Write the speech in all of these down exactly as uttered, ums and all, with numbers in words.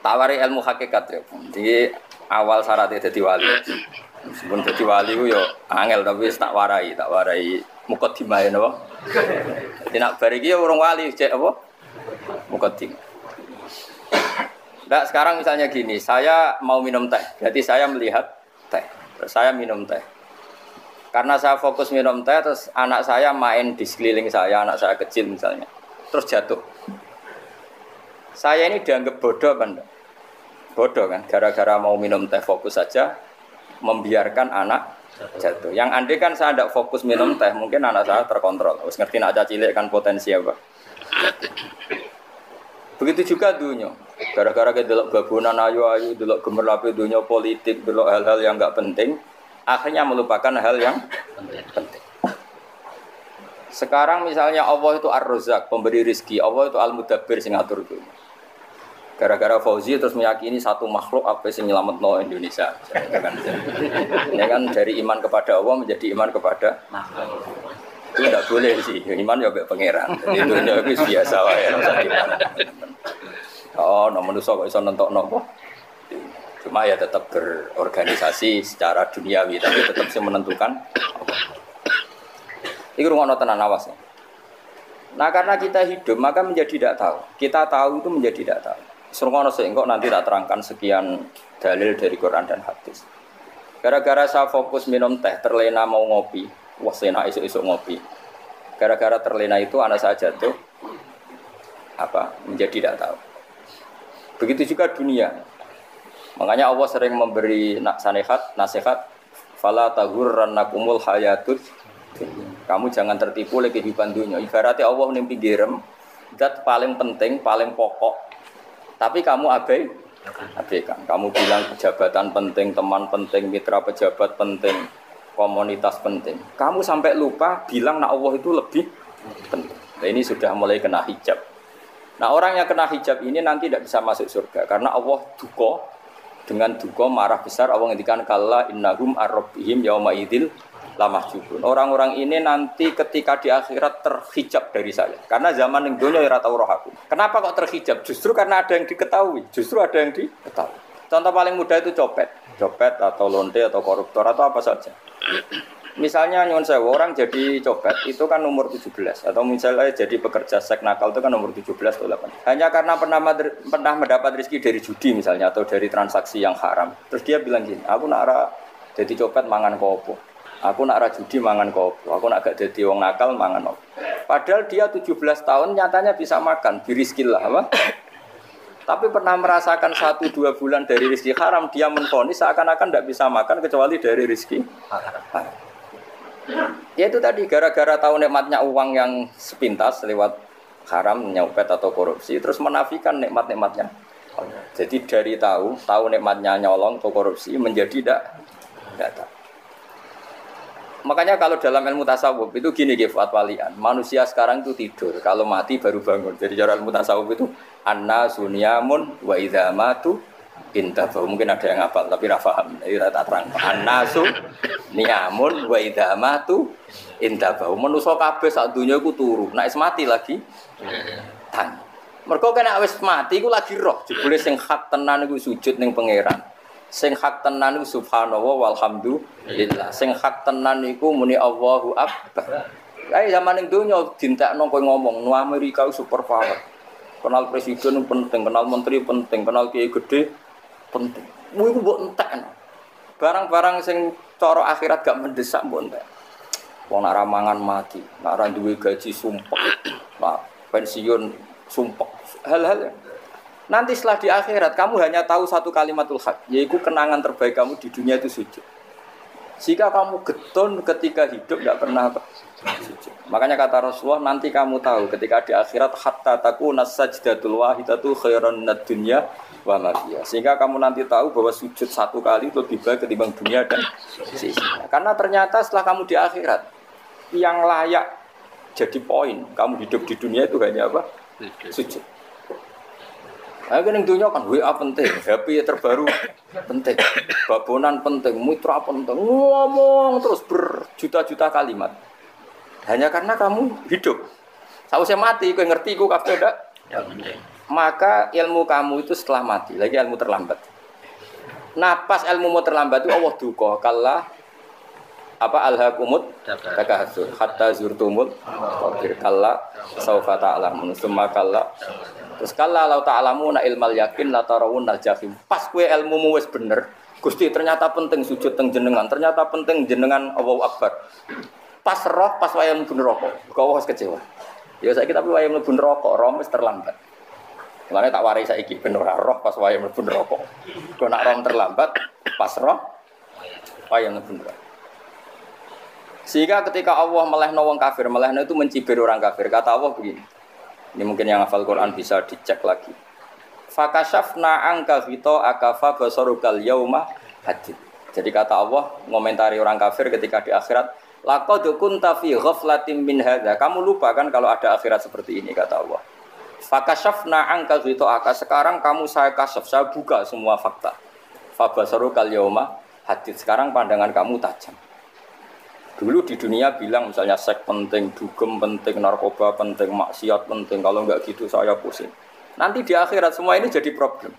Tawari ilmu hakikat ya. Di awal syaratnya jadi wali. Sebelum jadi wali ku yo angel tapi tak warai, tak warai mukaddimah napa. Dadi nek bar iki urung wali cek apa? Mukaddimah. Nah, sekarang misalnya gini, saya mau minum teh. Berarti saya melihat teh. Terus saya minum teh. Karena saya fokus minum teh, terus anak saya main di sekeliling saya, anak saya kecil misalnya. Terus jatuh. Saya ini dianggap bodoh kan? Bodoh kan? Gara-gara mau minum teh fokus saja, membiarkan anak jatuh. Yang andai kan saya tidak fokus minum teh, mungkin anak saya terkontrol. Harus ngerti nak cilik kan potensi apa. Begitu juga dunia. Gara-gara kita delok babonan ayu-ayu, delok gemerlape dunia politik, delok hal-hal yang enggak penting. Akhirnya melupakan hal yang penting. Sekarang misalnya Allah itu Ar-Razzaq, pemberi rizki. Allah itu Al-Mudabbir, sing ngatur itu. Gara-gara Fauzi terus meyakini satu makhluk apa sing nyelametno Indonesia. Ini kan dari iman kepada Allah menjadi iman kepada makhluk. Itu tidak boleh sih. Iman ya mbek pangeran. Jadi dunia itu biasa wae. Oh, no manusia kok iso nentokno. Cuma ya tetap berorganisasi secara duniawi, tapi tetap sih menentukan. Ini rumah tenan awas. Nah karena kita hidup maka menjadi tidak tahu. Kita tahu itu menjadi tidak tahu. Surungono seengkok nanti tak terangkan sekian dalil dari Quran dan hadis. Gara-gara saya fokus minum teh, terlena mau ngopi. Wah sena esok-esok ngopi. Gara-gara terlena itu anak saya jatuh. Apa? Menjadi tidak tahu. Begitu juga dunia. Makanya Allah sering memberi nasihat, nasihat fala taghurrannakumul hayatud. Kamu jangan tertipu oleh kehidupan dunia. Ibaratnya Allah ning pinggirem, zat paling penting, paling pokok. Tapi kamu abai, abaikan. Kamu bilang jabatan penting, teman penting, mitra pejabat penting, komunitas penting. Kamu sampai lupa bilang nak Allah itu lebih penting. Nah, ini sudah mulai kena hijab. Nah, orang yang kena hijab ini nanti tidak bisa masuk surga karena Allah duka. Dengan duka marah besar Allah ngendikan kala innahum arrobihim yauma idzil lamahjubun. Orang-orang ini nanti ketika di akhirat terhijab dari saya. Karena zaman ning donya ora tau roh aku. Kenapa kok terhijab? Justru karena ada yang diketahui, justru ada yang diketahui. Contoh paling mudah itu copet. Copet atau lonte atau koruptor atau apa saja. Misalnya nyuwun sewu orang jadi copet itu kan umur tujuh belas atau misalnya jadi pekerja seks nakal itu kan umur tujuh belas atau delapan belas. Hanya karena pernah pernah mendapat rezeki dari judi misalnya atau dari transaksi yang haram. Terus dia bilang gini, aku nak ra jadi copet mangan kopo. Aku nak ra judi mangan kopo. Aku nak gak jadi wong nakal mangan kopo. Padahal dia tujuh belas tahun nyatanya bisa makan, dirizkilah apa? Tapi pernah merasakan satu dua bulan dari rezeki haram dia menvonis seakan-akan enggak bisa makan kecuali dari rezeki haram. Ya itu tadi, gara-gara tahu nikmatnya uang yang sepintas lewat haram, nyopet atau korupsi, terus menafikan nikmat-nikmatnya. Jadi dari tahu, tahu nikmatnya nyolong atau korupsi menjadi tidak, tidak tahu. Makanya kalau dalam ilmu tasawuf itu gini Gifat Walian, manusia sekarang itu tidur, kalau mati baru bangun. Jadi cara ilmu tasawuf itu anna sunyamun wa idza matu Inta, mungkin ada yang ngapal tapi tidak paham. Jadi tak terang. Anasu, niamun, wa idhamah tu, inta bau. Manusia kabeh sak dunia ku turu. Nek mati lagi, tang. Mergo kena wis mati ku lagi roh. Jebule sing hak tenan iku sujud ning pangeran. Sing hak tenan iku subhanallah walhamdulillah. Sing hak tenan iku muni Allahu akbar. Kae zaman ning dunia dintekno kowe ngomong, "Nu Amerika super power. Kenal presiden penting, kenal menteri penting, kenal kiai gede penting." Mu iku mbok entekno. Barang-barang sing cara akhirat gak mendesak mbok entek. Wong nek ra mangan mati, nek ra duwe gaji sumpek, nah, pensiun sumpek. Hal-hal nanti setelah di akhirat kamu hanya tahu satu kalimatul haq, yaitu kenangan terbaik kamu di dunia itu sujud. Jika kamu getun ketika hidup enggak pernah apa. Makanya kata Rasulullah, nanti kamu tahu ketika di akhirat hatta takuna sajdatul wahidatu khairun minad dunya wa ma fiha. Sehingga kamu nanti tahu bahwa sujud satu kali itu lebih baik ketimbang dunia dan sisinya. Karena ternyata setelah kamu di akhirat yang layak jadi poin kamu hidup di dunia itu hanya apa? Sujud. Nah, kan dunia kan W A penting, H P terbaru penting, babonan penting, mitra penting, ngomong terus berjuta-juta kalimat. Hanya karena kamu hidup. Sausnya mati, kau ngerti, kau kafir tak? Ya, maka ilmu kamu itu setelah mati, lagi ilmu terlambat. Napas ilmu mu terlambat itu Allah duka kallah apa alhaqumut takahasur hatta zurtumul qabir kallah saufa ta'lamun summa kallah terus kallah law ta'lamuna ilmal yakin la tarawun al-jahim. Pas kowe ilmumu wis bener, Gusti ternyata penting sujud teng jenengan, ternyata penting jenengan Allahu Akbar. Pas roh pas wayahe mlebu neraka, kowe wis kecewa. Ya saiki tapi wayahe mlebu neraka, roh wis terlambat. Mulane tak warai saiki ben ora roh pas wayahe mlebu neraka. Kok nak roh terlambat pas roh wayahe mlebu neraka. Sehingga ketika Allah melehno wong kafir, melehno itu mencibir orang kafir. Kata Allah begini. Ini mungkin yang hafal Quran bisa dicek lagi. Fakashafna angka ghita akafa basarukal yauma hadid. Jadi kata Allah ngomentari orang kafir ketika di akhirat, laqad kunta fi ghaflatin min hadza. Kamu lupa kan kalau ada akhirat seperti ini kata Allah. Fakashafna angka ghita aka, sekarang kamu saya kasaf, saya buka semua fakta. Fa basarukal yauma hadid. Sekarang pandangan kamu tajam. Dulu di dunia bilang misalnya seks penting, dugem penting, narkoba penting, maksiat penting. Kalau enggak gitu saya pusing. Nanti di akhirat semua ini jadi problem.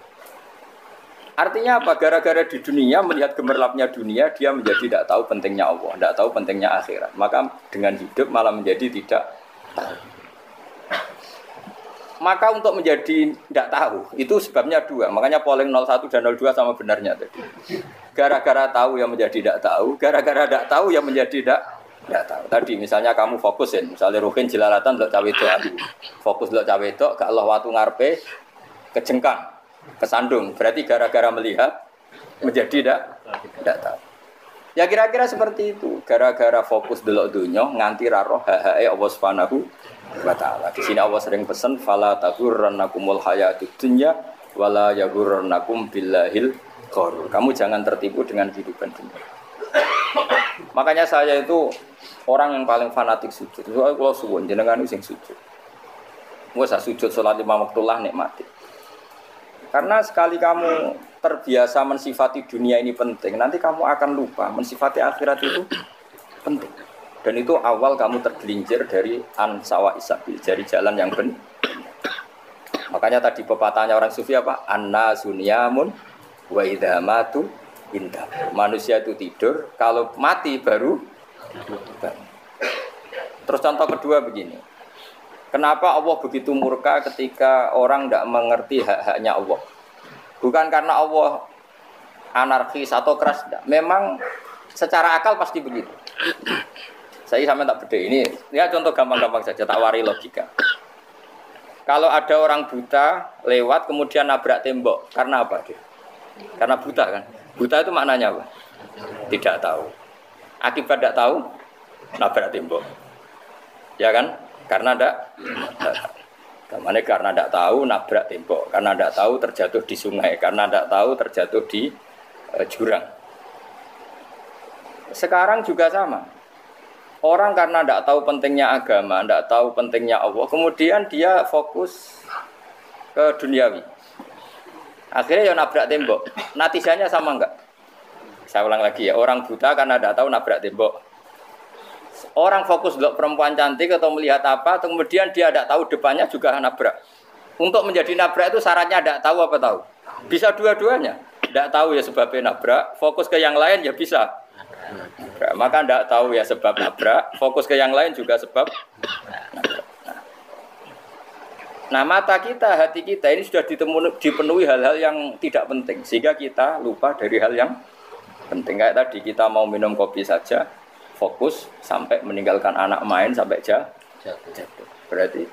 Artinya apa? Gara-gara di dunia melihat gemerlapnya dunia, dia menjadi tidak tahu pentingnya Allah, tidak tahu pentingnya akhirat. Maka dengan hidup malah menjadi tidak tahu. Maka untuk menjadi tidak tahu itu sebabnya dua. Makanya polling nol satu dan nol dua sama benarnya tadi. Gara-gara tahu yang menjadi tidak tahu, gara-gara tidak tahu yang menjadi tidak tidak tahu. Tadi misalnya kamu fokusin, misalnya Rukin jelalatan lek cawe tok, fokus lek cawe tok, gak Allah watu ngarepe kejengkang, kesandung. Berarti gara-gara melihat menjadi tidak tidak tahu. Ya kira-kira seperti itu. Gara-gara fokus delok dunya nganti ra roh hae Allah Subhanahu wa ta'ala. Di sini Allah sering pesan fala taghurrannakumul hayatud dunya wala yaghurrannakum billahil ghurur. Kamu jangan tertipu dengan kehidupan dunia. Makanya saya itu orang yang paling fanatik sujud. Soale kula suwun jenengan sing sujud. Wes sujud salat lima waktulah nikmati. Karena sekali kamu terbiasa mensifati dunia ini penting, nanti kamu akan lupa mensifati akhirat itu penting. Dan itu awal kamu tergelincir dari ansawa isabil, dari jalan yang benar. Makanya tadi pepatahnya orang sufi apa? Anna sunyamun wa idza matu indah. Manusia itu tidur, kalau mati baru tidur. Terus contoh kedua begini. Kenapa Allah begitu murka ketika orang tidak mengerti hak-haknya Allah? Bukan karena Allah anarkis atau keras. Tidak. Memang secara akal pasti begitu. Saya sama tak beda. Ini ya contoh gampang-gampang saja. Tak wari logika. Kalau ada orang buta lewat kemudian nabrak tembok. Karena apa dia? Karena buta kan? Buta itu maknanya apa? Tidak tahu. Akibat tidak tahu, nabrak tembok. Ya kan? Karena tidak karena karena tidak tahu nabrak tembok, karena tidak tahu terjatuh di sungai, karena tidak tahu terjatuh di uh, jurang. Sekarang juga sama. Orang karena tidak tahu pentingnya agama, tidak tahu pentingnya Allah, kemudian dia fokus ke duniawi. Akhirnya ya nabrak tembok. Natijanya sama enggak? Saya ulang lagi ya, orang buta karena tidak tahu nabrak tembok. Orang fokus untuk perempuan cantik atau melihat apa, kemudian dia tidak tahu depannya juga nabrak. Untuk menjadi nabrak itu syaratnya tidak tahu apa tahu. Bisa dua-duanya. Tidak tahu ya sebabnya nabrak, fokus ke yang lain ya bisa. Nabrak. Maka tidak tahu ya sebab nabrak, fokus ke yang lain juga sebab nabrak. Nah mata kita, hati kita ini sudah dipenuhi hal-hal yang tidak penting. Sehingga kita lupa dari hal yang penting. Kayak tadi kita mau minum kopi saja. Fokus sampai meninggalkan anak main sampai jatuh. Berarti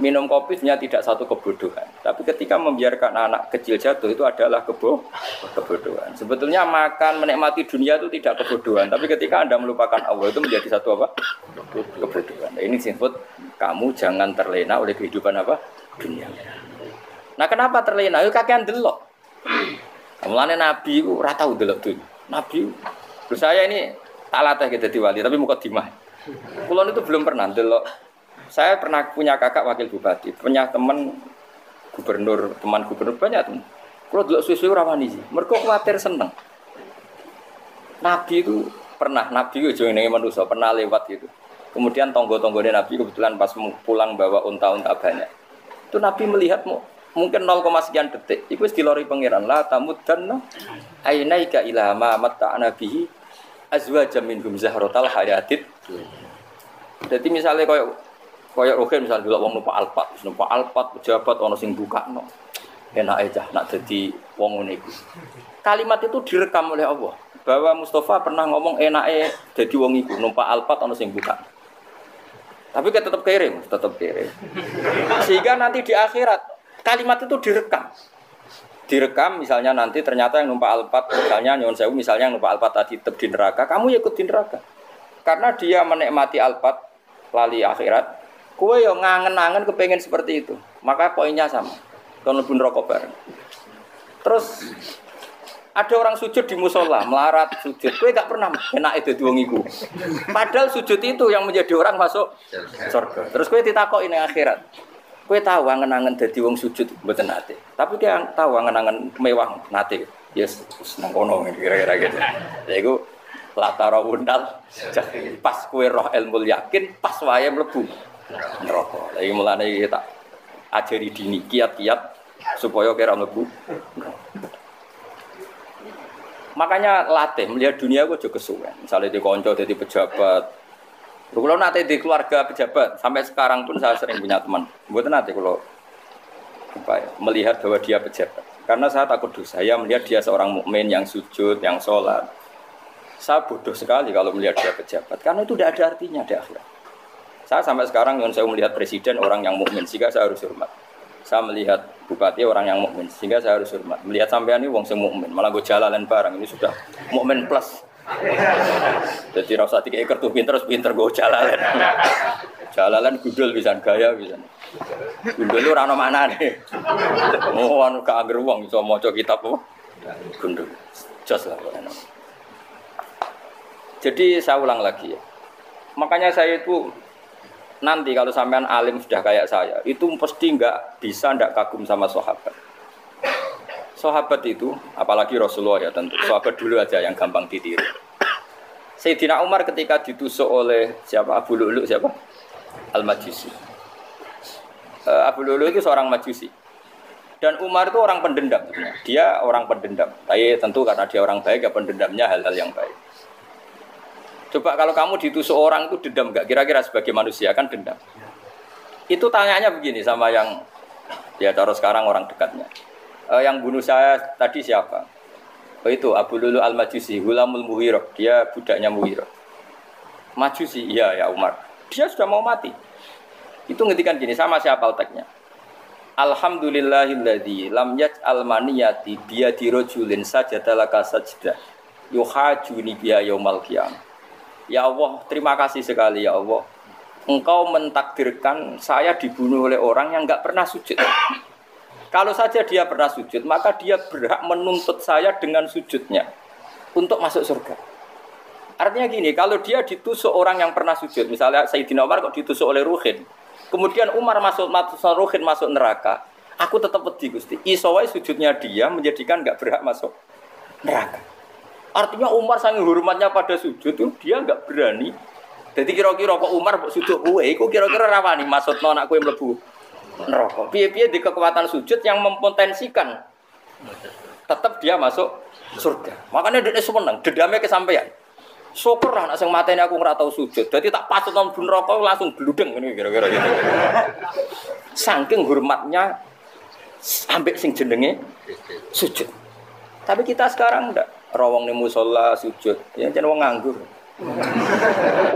minum kopi sebenarnya tidak satu kebodohan. Tapi ketika membiarkan anak kecil jatuh itu adalah kebo kebodohan. Sebetulnya makan menikmati dunia itu tidak kebodohan. Tapi ketika Anda melupakan Allah itu menjadi satu apa? Kebodohan. Ini disebut kamu jangan terlena oleh kehidupan apa? Dunia. Nah kenapa terlena? Itu kakean delok. Mulane Nabi itu ora tau delok dunia. Nabi. Terus saya ini alatnya kita diwali, tapi muka dimah. Kulon itu belum pernah delok. Saya pernah punya kakak wakil bupati, punya teman gubernur, teman gubernur banyak tuh. Kulon delok susu rawani sih. Mereka khawatir seneng. Nabi itu pernah, Nabi itu jauh nengi manusia, pernah lewat gitu. Kemudian tonggo-tonggonya Nabi kebetulan pas pulang bawa unta-unta banyak. Itu Nabi melihat mungkin nol koma sekian detik. Iku wis dilori pangeran la tamuddanna ainaika ila ma mata'na bihi azwajan minhum zahratal hayatid. Dadi misale koyo koyo rogen misal delok wong numpak alpat, numpak alpat pejabat ana sing bukakno. Enake cah nak dadi wong ngene iku. Kalimat itu direkam oleh Allah bahwa Mustafa pernah ngomong enake dadi wong iku numpak alpat ana sing buka. Tapi kan tetap kere, tetap kere. Sehingga nanti di akhirat kalimat itu direkam. Direkam misalnya nanti ternyata yang numpak alpat misalnya nyon sewu misalnya yang numpak alpat tadi tetap di neraka, kamu ikut di neraka. Karena dia menikmati alpat lali akhirat. Kowe yo ngangen-angen kepengin seperti itu. Maka poinnya sama. Kon lebun rokok bareng. Terus ada orang sujud di musola, melarat sujud. Kowe gak pernah enak itu wong iku. Padahal sujud itu yang menjadi orang masuk surga. Terus kowe ditakoki ning akhirat. Kowe tahu angen-angen dadi wong sujud mboten ate. Tapi kowe tahu angen-angen mewah nate. Yes, nang kono kira-kira gitu. Ya iku latar undal pas kowe roh ilmu yakin, pas wae mlebu neraka. Lah iki mulane iki tak ajari dini kiat-kiat supaya kira mlebu. Makanya latih melihat dunia gue juga kesuwen. Misalnya di konco, di pejabat. Kalau nanti di keluarga pejabat, sampai sekarang pun saya sering punya teman. Buat nanti kalau apa ya, melihat bahwa dia pejabat. Karena saya takut dosa. Saya melihat dia seorang mukmin yang sujud, yang sholat. Saya bodoh sekali kalau melihat dia pejabat. Karena itu tidak ada artinya di akhirat. Saya sampai sekarang yang saya melihat presiden orang yang mukmin, sehingga saya harus hormat. Saya melihat bupati orang yang mukmin, sehingga saya harus hormat. Melihat sampean ini wong sing mukmin, malah gue jalalan bareng ini sudah mukmin plus. Jadi rasa tiga ekor tuh pinter, pinter gue jalalan. Jalalan gudul bisa gaya bisa. Gundul lu rano mana nih? Oh anu ke angger wong iso maca kitab apa? Gundul. Jos lah. Jadi saya ulang lagi ya. Makanya saya itu nanti kalau sampean alim sudah kayak saya, itu pasti enggak bisa enggak kagum sama sahabat. Sahabat itu, apalagi Rasulullah ya tentu. Sahabat dulu aja yang gampang ditiru. Sayyidina Umar ketika ditusuk oleh siapa? Abu Lu'lu' siapa? Al-Majusi. Uh, Abu Lu'lu' itu seorang Majusi. Dan Umar itu orang pendendam. Dia orang pendendam. Tapi tentu karena dia orang baik, ya pendendamnya hal-hal yang baik. Coba kalau kamu ditusuk orang itu dendam enggak? Kira-kira sebagai manusia kan dendam. Itu tanyanya begini sama yang ya taruh sekarang orang dekatnya. E, yang bunuh saya tadi siapa? Oh itu Abu Lu'lu' Al-Majusi, Ghulamul Mughirah, dia budaknya Mughirah. Majusi, iya ya Umar. Dia sudah mau mati. Itu ngetikan gini sama siapa altaknya? Alhamdulillahilladzi lam yaj'al maniyati biyadi rajulin sajadalaka sajdah yuhajuni biya yaumal qiyamah. Ya Allah, terima kasih sekali ya Allah. Engkau mentakdirkan saya dibunuh oleh orang yang enggak pernah sujud. Kalau saja dia pernah sujud, maka dia berhak menuntut saya dengan sujudnya untuk masuk surga. Artinya gini, kalau dia ditusuk orang yang pernah sujud, misalnya Sayyidina Umar kok ditusuk oleh Ruhin, kemudian Umar masuk Ruhin masuk neraka, aku tetap wedi Gusti. Iso wae sujudnya dia menjadikan enggak berhak masuk neraka. Artinya Umar saking hormatnya pada sujud itu dia enggak berani. Jadi kira-kira kok Umar mbok sujud kowe iku kira-kira ra wani maksudno anak kowe mlebu neraka. Piye-piye di kekuatan sujud yang mempotensikan tetap dia masuk surga. Makanya dhekne seneng, dendame ke sampean. Syukur lah anak sing mateni aku ora tau sujud. Dadi tak pasutno mlebu neraka langsung bludeng ngene kira-kira gitu. Saking hormatnya ambek sing jenenge sujud. Tapi kita sekarang ndak rawang ni musola sujud, ya jangan wong nganggur.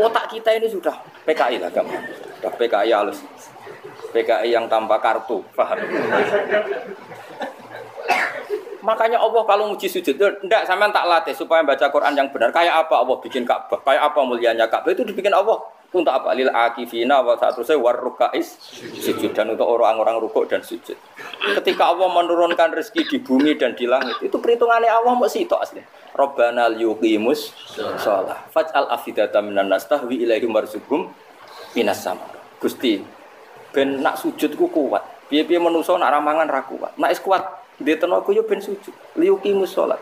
Otak kita ini sudah P K I lah kamu, sudah P K I halus, P K I yang tanpa kartu, paham? Makanya Allah kalau uji sujud, tidak sampean tak latih supaya baca Quran yang benar. Kayak apa Allah bikin Ka'bah, kayak apa mulianya Ka'bah itu dibikin Allah untuk apa? Lil akifina wa sa'atusai warruka'is sujud, dan untuk orang-orang rukuk dan sujud. Ketika Allah menurunkan rezeki di bumi dan di langit, itu perhitungannya Allah mau sitok asli. Rabbana liyuqimus shalah faj'al afidata minan nas tahwi ilaihim warzuqhum minas sama. Gusti ben nak sujudku kuat. Piye-piye manusa nak ramangan ra kuat. Nak is kuat ndek tenaga yo ben sujud. Liyuqimus shalah.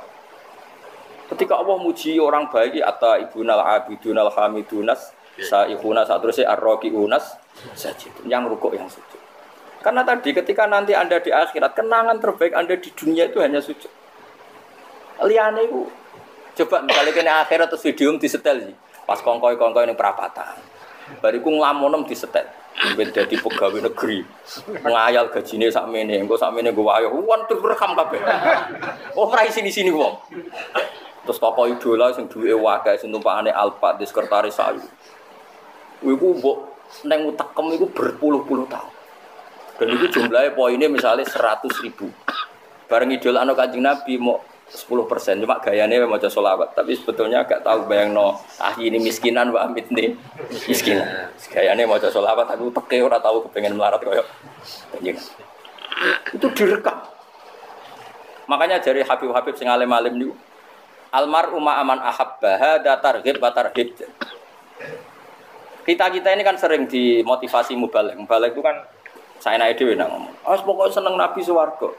Ketika Allah muji orang baik ata ibunal abidunal hamidunas sa'ikhuna satrusai ar-raqiunas sajid. Yang rukuk yang sujud. Karena tadi ketika nanti Anda di akhirat, kenangan terbaik Anda di dunia itu hanya sujud. Liane itu, coba misalnya kena akhirat terus video disetel sih. Pas kongkoi-kongkoi ini perapatan. Bariku ngelamonem disetel. Beda di pegawai negeri. Ngayal gajinya sakmene, engko sakmene gue wayo. Wan terekam kabeh. Oh, rai sini-sini wong. Terus toko idola sing duwe wakai sing tumpakane Alphard di sekretaris saya. Iku mbok nang utekem iku berpuluh-puluh tahun. Dan itu jumlahnya poinnya misalnya seratus ribu. Bareng idol anak Kanjeng Nabi mau sepuluh persen. Cuma gayanya mau sholawat. Tapi sebetulnya agak tahu bayang no. Ah ini miskinan Mbak Amit nih. Miskinan. Gayanya mau sholawat. Tapi peke orang tahu kepengen melarat koyok. Itu direkam. Makanya dari Habib-Habib sing alim-alim itu. Almar'u ma'aman ahabbaha datarghib batarghib. Kita-kita ini kan sering dimotivasi mubalek. Mubalek itu kan saya naik dewi nak ngomong, oh pokoknya seneng Nabi swarga.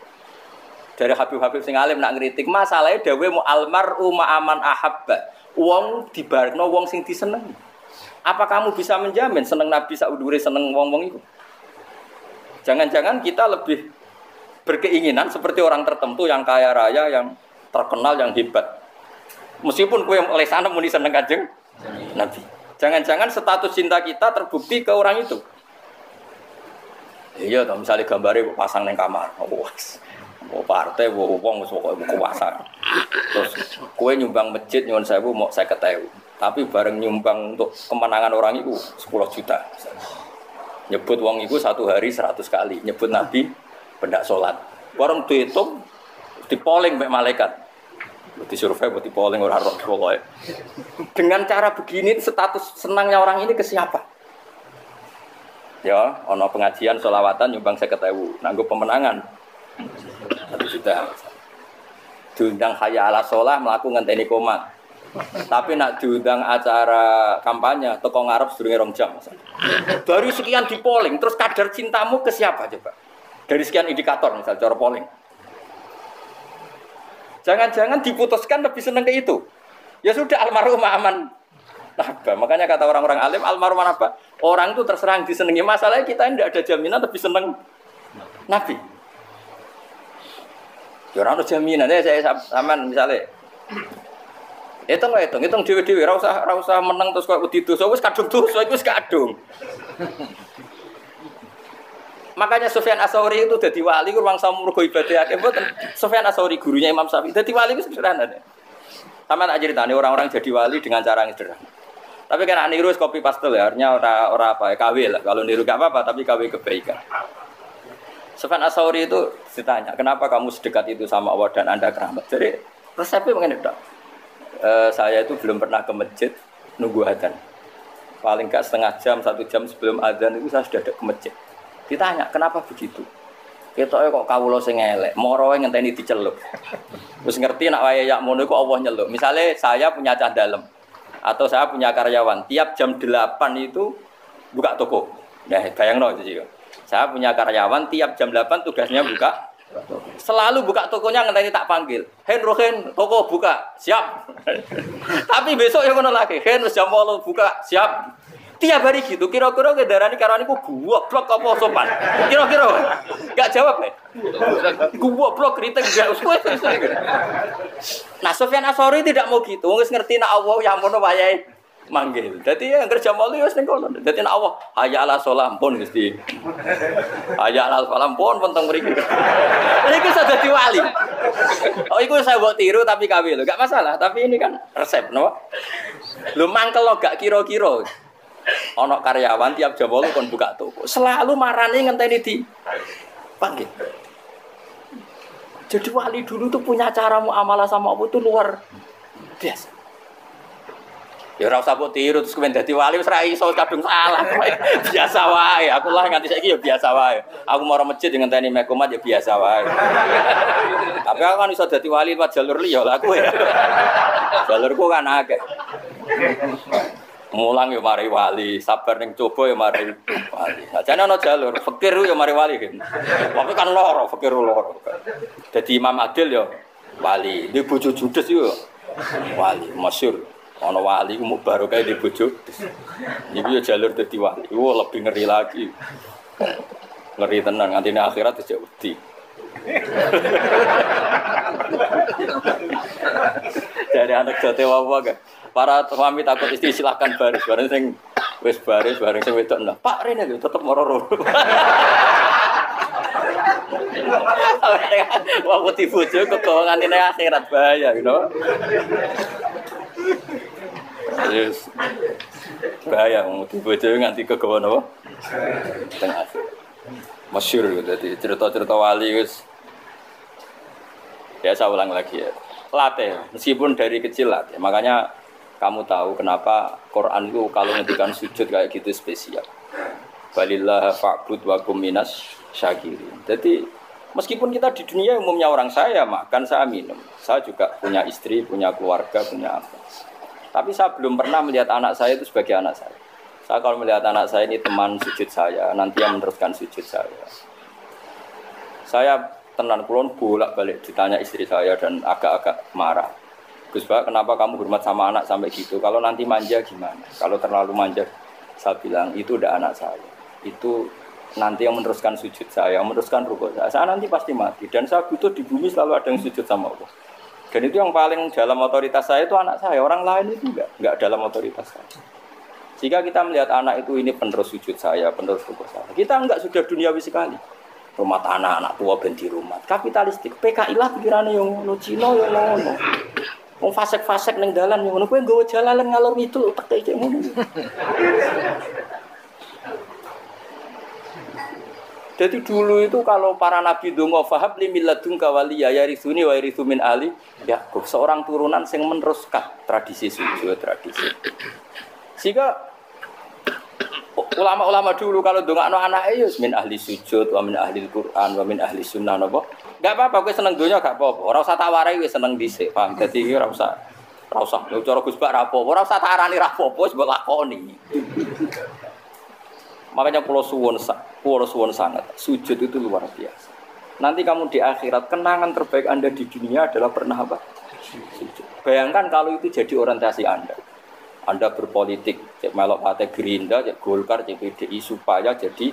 Dari Habib-Habib sing alim nak ngritik masalahnya dewi mu almaru ma'aman ahabba. Wong dibarno wong sing disenengi. Apa kamu bisa menjamin seneng Nabi saudure seneng wong-wong itu? Jangan-jangan kita lebih berkeinginan seperti orang tertentu yang kaya raya, yang terkenal, yang hebat. Meskipun kue lesane muni seneng Kanjeng Nabi. Jangan-jangan status cinta kita terbukti ke orang itu. Iya, kalau misalnya gambarnya pasang di kamar, wah, mau partai, mau uang, mau kuasa. Terus, kue nyumbang masjid, nyumbang saya bu, mau saya ketahui. Tapi bareng nyumbang untuk kemenangan orang itu sepuluh juta. Nyebut uang itu satu hari seratus kali, nyebut Nabi, pendak sholat. Bareng dihitung, dipoling oleh malaikat. Disurvey, dipoling oleh orang-orang. Dengan cara begini, status senangnya orang ini ke siapa? Ya, ono pengajian solawatan nyumbang saya ketahui, nanggup pemenangan. Tapi sudah diundang kaya ala sholah melakukan ngenteni komat. Tapi nak diundang acara kampanye, toko ngarep sedurunge rong jam. Dari sekian di polling, terus kadar cintamu ke siapa coba? Dari sekian indikator misal cara polling. Jangan-jangan diputuskan lebih seneng ke itu. Ya sudah almarhumah aman. Nah, makanya kata orang-orang alim almarhum apa? Orang itu terserang disenangi. Masalahnya kita tidak ada jaminan tapi seneng Nabi. Ya orang ada jaminan ya saya aman misalnya. Hitung hitung hitung dewe-dewe ora usah ora usah meneng terus koyo didosa wis kadung dosa iku wis kadung. Makanya Sufyan Ats-Tsauri itu dadi wali rumangsa mergo ibadah akeh mboten. Sufyan Ats-Tsauri gurunya Imam Syafi'i dadi wali wis sederhana. Sama tak ceritane orang-orang jadi wali dengan cara yang sederhana. Tapi kan niru kopi pastel ya, artinya orang-orang apa ya, K W lah. Kalau niru gak apa-apa, tapi K W kebaikan. Sufyan Ats-Tsauri itu ditanya, kenapa kamu sedekat itu sama Allah dan Anda keramat? Jadi resepnya mengenai itu. E, saya itu belum pernah ke masjid, nunggu adzan. Paling gak setengah jam, satu jam sebelum adzan itu saya sudah ada ke masjid. Ditanya, kenapa begitu? Ketoknya kok kawula sing elek, moroe ngenteni diceluk. Terus ngerti nak wayayak mono kok Allah nyeluk. Misalnya saya punya cah dalem. Atau saya punya karyawan, tiap jam delapan itu buka toko. Nah, bayangno itu sih. Saya punya karyawan, tiap jam delapan tugasnya buka. Selalu buka tokonya, ngenteni tak panggil. Hen, rohen, toko buka, siap. Tapi besok ya ngono lagi. Hen, jam delapan buka, siap. Tiap hari gitu, kira-kira kendaraan karyawan itu gua blok apa sopan. Kira-kira, nggak jawab ya. Gua blok, kritik, nggak usah. Nah, Sufyan Ats-Tsauri tidak mau gitu. Nggak ngerti nak Allah yang mau wayai manggil. Jadi ya kerja malu ya seneng kono. Jadi nak Allah hayya ala sholah pun mesti. Hayya ala sholah pun penting mriki. Iku sudah dadi wali. Oh, iku saya buat tiru tapi kawi lho, enggak masalah. Tapi ini kan resep, napa? Lu mangkel lo gak kira-kira. Ono karyawan tiap jam wolu kon buka toko. Selalu marane ngenteni di panggil. Jadi wali dulu tuh punya cara muamalah sama Allah tuh luar biasa. Ya ora usah mbok tiru terus kemen dadi wali wis ra iso kadung salah. Biasa wae. Aku lah nganti saiki ya biasa wae. Aku mau masjid ngenteni mekomat ya biasa wae. Tapi aku kan iso dadi wali lewat jalur liya lah aku ya. Jalurku kan akeh. Mulang ya mari wali, sabar ning coba ya mari wali. Sajane ana jalur, fikir ya mari wali gitu. Tapi kan loro, fikir loro. Dadi Imam Adil ya wali, di bojo judes yo wali, masyhur. Ana wali ku baru kae di bojo. Iki yo jalur dadi wali. Wo lebih ngeri lagi. ngeri tenang, nanti akhirat dijak wedi. Dari anak jote wawa gak? Para suami takut istri silahkan baris, bareng sing wis baris, bareng sing wedok nah. Pak Rene lho tetep meroro. Wah, putih bojo kegongan ini akhirat bahaya, you know? Yes. Bahaya putih bojo nganti kegongan apa? Tengah. Masyhur dadi cerita-cerita wali wis. Ya saya ulang lagi ya. Latih, meskipun dari kecil latih. Makanya kamu tahu kenapa Quran itu kalau ngedikan sujud kayak gitu spesial. Balillah fa'bud wa kum minas syakirin. Jadi meskipun kita di dunia umumnya orang saya makan, saya minum. Saya juga punya istri, punya keluarga, punya apa. Tapi saya belum pernah melihat anak saya itu sebagai anak saya. Saya kalau melihat anak saya ini teman sujud saya, nanti yang meneruskan sujud saya. Saya tenan kulon bolak-balik ditanya istri saya dan agak-agak marah. Gus Baha, kenapa kamu hormat sama anak sampai gitu? Kalau nanti manja gimana? Kalau terlalu manja, saya bilang itu udah anak saya. Itu nanti yang meneruskan sujud saya, yang meneruskan rukuk saya. Saya nanti pasti mati dan saya butuh di bumi selalu ada yang sujud sama Allah. Dan itu yang paling dalam otoritas saya itu anak saya. Orang lain itu enggak, enggak dalam otoritas saya. Jika kita melihat anak itu ini penerus sujud saya, penerus rukuk saya. Kita enggak sudah duniawi sekali. Rumah tanah, anak tua, benti rumah. Kapitalistik, P K I lah pikirannya yang ngono, Cina yang ngono. Wong fasek-fasek ning dalan yang ngono, kowe nggawa jalalan ngalor ngidul utek iki ngono. Jadi dulu itu kalau para nabi donga fahab limilladung kawaliya yarisuni wa yarisu min ali, ya seorang turunan sing meneruskan tradisi sujud, tradisi. Sehingga ulama-ulama dulu kalau ndongakno anake ya min ahli sujud wa min ahli Al-Qur'an wa min ahli sunnah napa? Enggak apa-apa kowe seneng donya enggak apa-apa. Ora usah tak warai kowe seneng dhisik, paham? Dadi iki ora usah ora usah cara Gus Bak ra apa. Ora usah tak arani ra apa-apa wis mbok lakoni. Makanya kula suwun, kula suwun sangat. Sujud itu luar biasa. Nanti kamu di akhirat kenangan terbaik Anda di dunia adalah pernah apa? Sujud. Bayangkan kalau itu jadi orientasi Anda. Anda berpolitik, cek melok partai Gerindra, cek Golkar, cek P D I supaya jadi